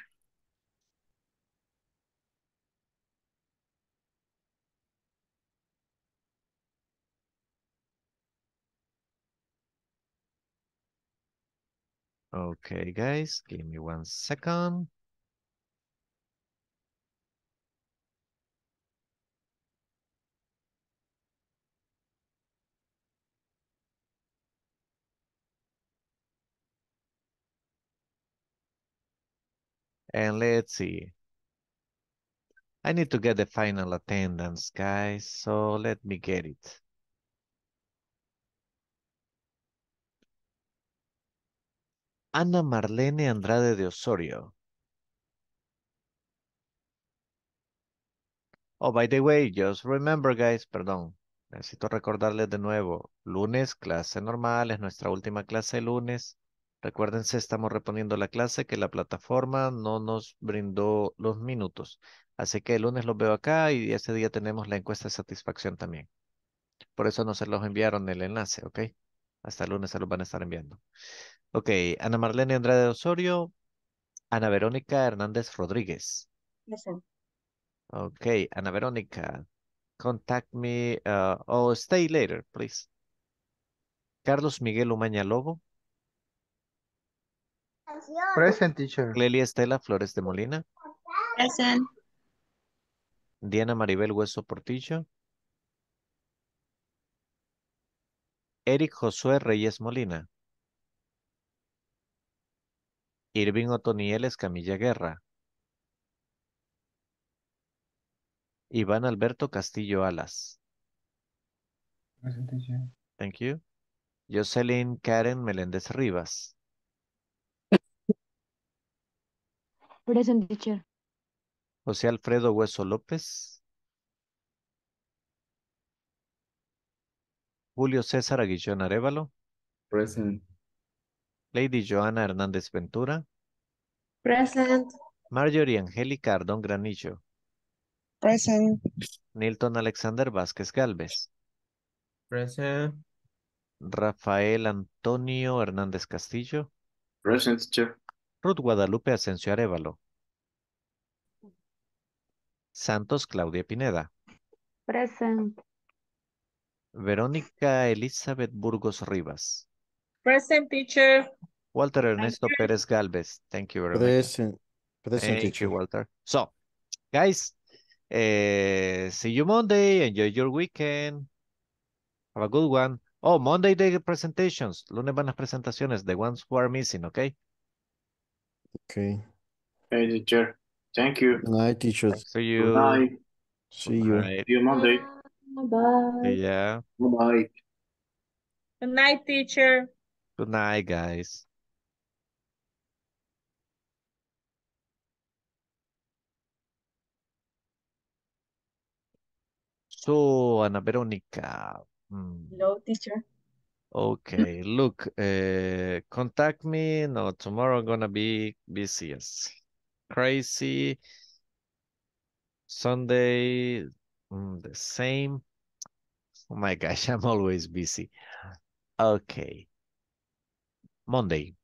Okay, guys, give me one second. And let's see. I need to get the final attendance, guys. So let me get it. Ana Marlene Andrade de Osorio. Oh, by the way, just remember, guys, perdón. Necesito recordarles de nuevo. Lunes, clase normal, es nuestra última clase de lunes. Recuérdense, estamos reponiendo la clase que la plataforma no nos brindó los minutos. Así que el lunes los veo acá y ese día tenemos la encuesta de satisfacción también. Por eso no se los enviaron el enlace, ¿ok? Hasta el lunes se los van a estar enviando. Ok, Ana Marlene Andrade Osorio, Ana Verónica Hernández Rodríguez. Present. Ok, Ana Verónica, contact me uh, or stay later, please. Carlos Miguel Umaña Lobo. Present, teacher. Lelia Estela Flores de Molina. Present. Diana Maribel Hueso Portillo. Eric Josué Reyes Molina. Irving Otoniel Escamilla Guerra. Iván Alberto Castillo Alas. Present, teacher. Thank you. Jocelyn Karen Meléndez Rivas. Present, teacher. José Alfredo Hueso López. Julio César Aguillón Arevalo. Present. Lady Joana Hernández Ventura. Present. Marjorie Angélica Ardón Granillo. Present. Nilton Alexander Vázquez Galvez. Present. Rafael Antonio Hernández Castillo. Present, teacher. Ruth Guadalupe Asencio Arevalo. Santos Claudia Pineda. Present. Verónica Elizabeth Burgos Rivas. Present, teacher. Walter Ernesto Thank Pérez Galvez. Thank you very much. Present. Present, Thank teacher. You, Walter. So, guys, uh, see you Monday. Enjoy your weekend. Have a good one. Oh, Monday the presentations. Lunes van las presentaciones. The ones who are missing, okay? Okay. Hey, teacher. Thank you. Good night, teacher. See you. Good night. See you. Right. See you Monday. Bye-bye. Yeah. Bye-bye. Good night, teacher. Good night, guys. So, Ana Verónica. Hmm. Hello, teacher. Okay, look, uh, contact me. No, tomorrow I'm gonna be busy. Yes. Crazy. Sunday, mm, the same. Oh my gosh, I'm always busy. Okay. Monday.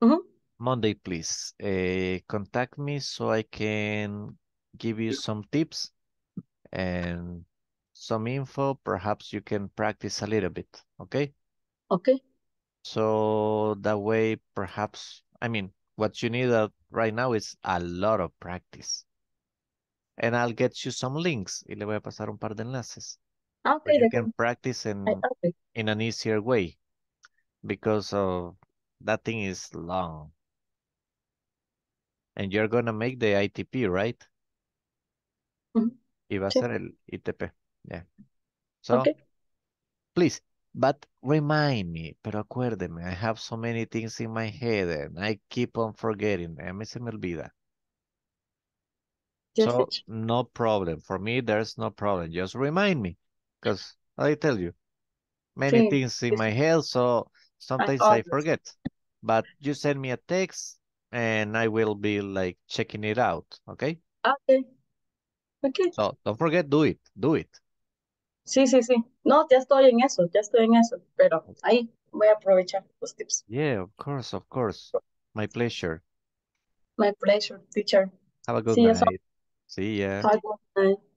Mm-hmm. Monday, please. Uh, contact me so I can give you some tips and some info. Perhaps you can practice a little bit, okay? Okay. So that way, perhaps, I mean, what you need right now is a lot of practice. And I'll get you some links. Y le voy a pasar un par de enlaces. Okay. You can practice in, okay. in an easier way. Because of that thing is long. And you're going to make the I T P, right? Mm-hmm. Y va a ser el I T P. Yeah. So, okay. Please, but remind me, pero acuérdeme, I have so many things in my head and I keep on forgetting. A mí se me olvida. Yes, so, teacher. No problem. For me, there's no problem. Just remind me, because I tell you, many okay. things in my head, so sometimes I, I forget. But you send me a text and I will be like checking it out, okay? Okay. Okay. So, don't forget, do it, do it. Sí, sí, sí. No, ya estoy en eso, ya estoy en eso. Pero ahí voy a aprovechar los tips. Yeah, of course, of course. My pleasure. My pleasure, teacher. Have a good See night. You. See ya. Have a good night.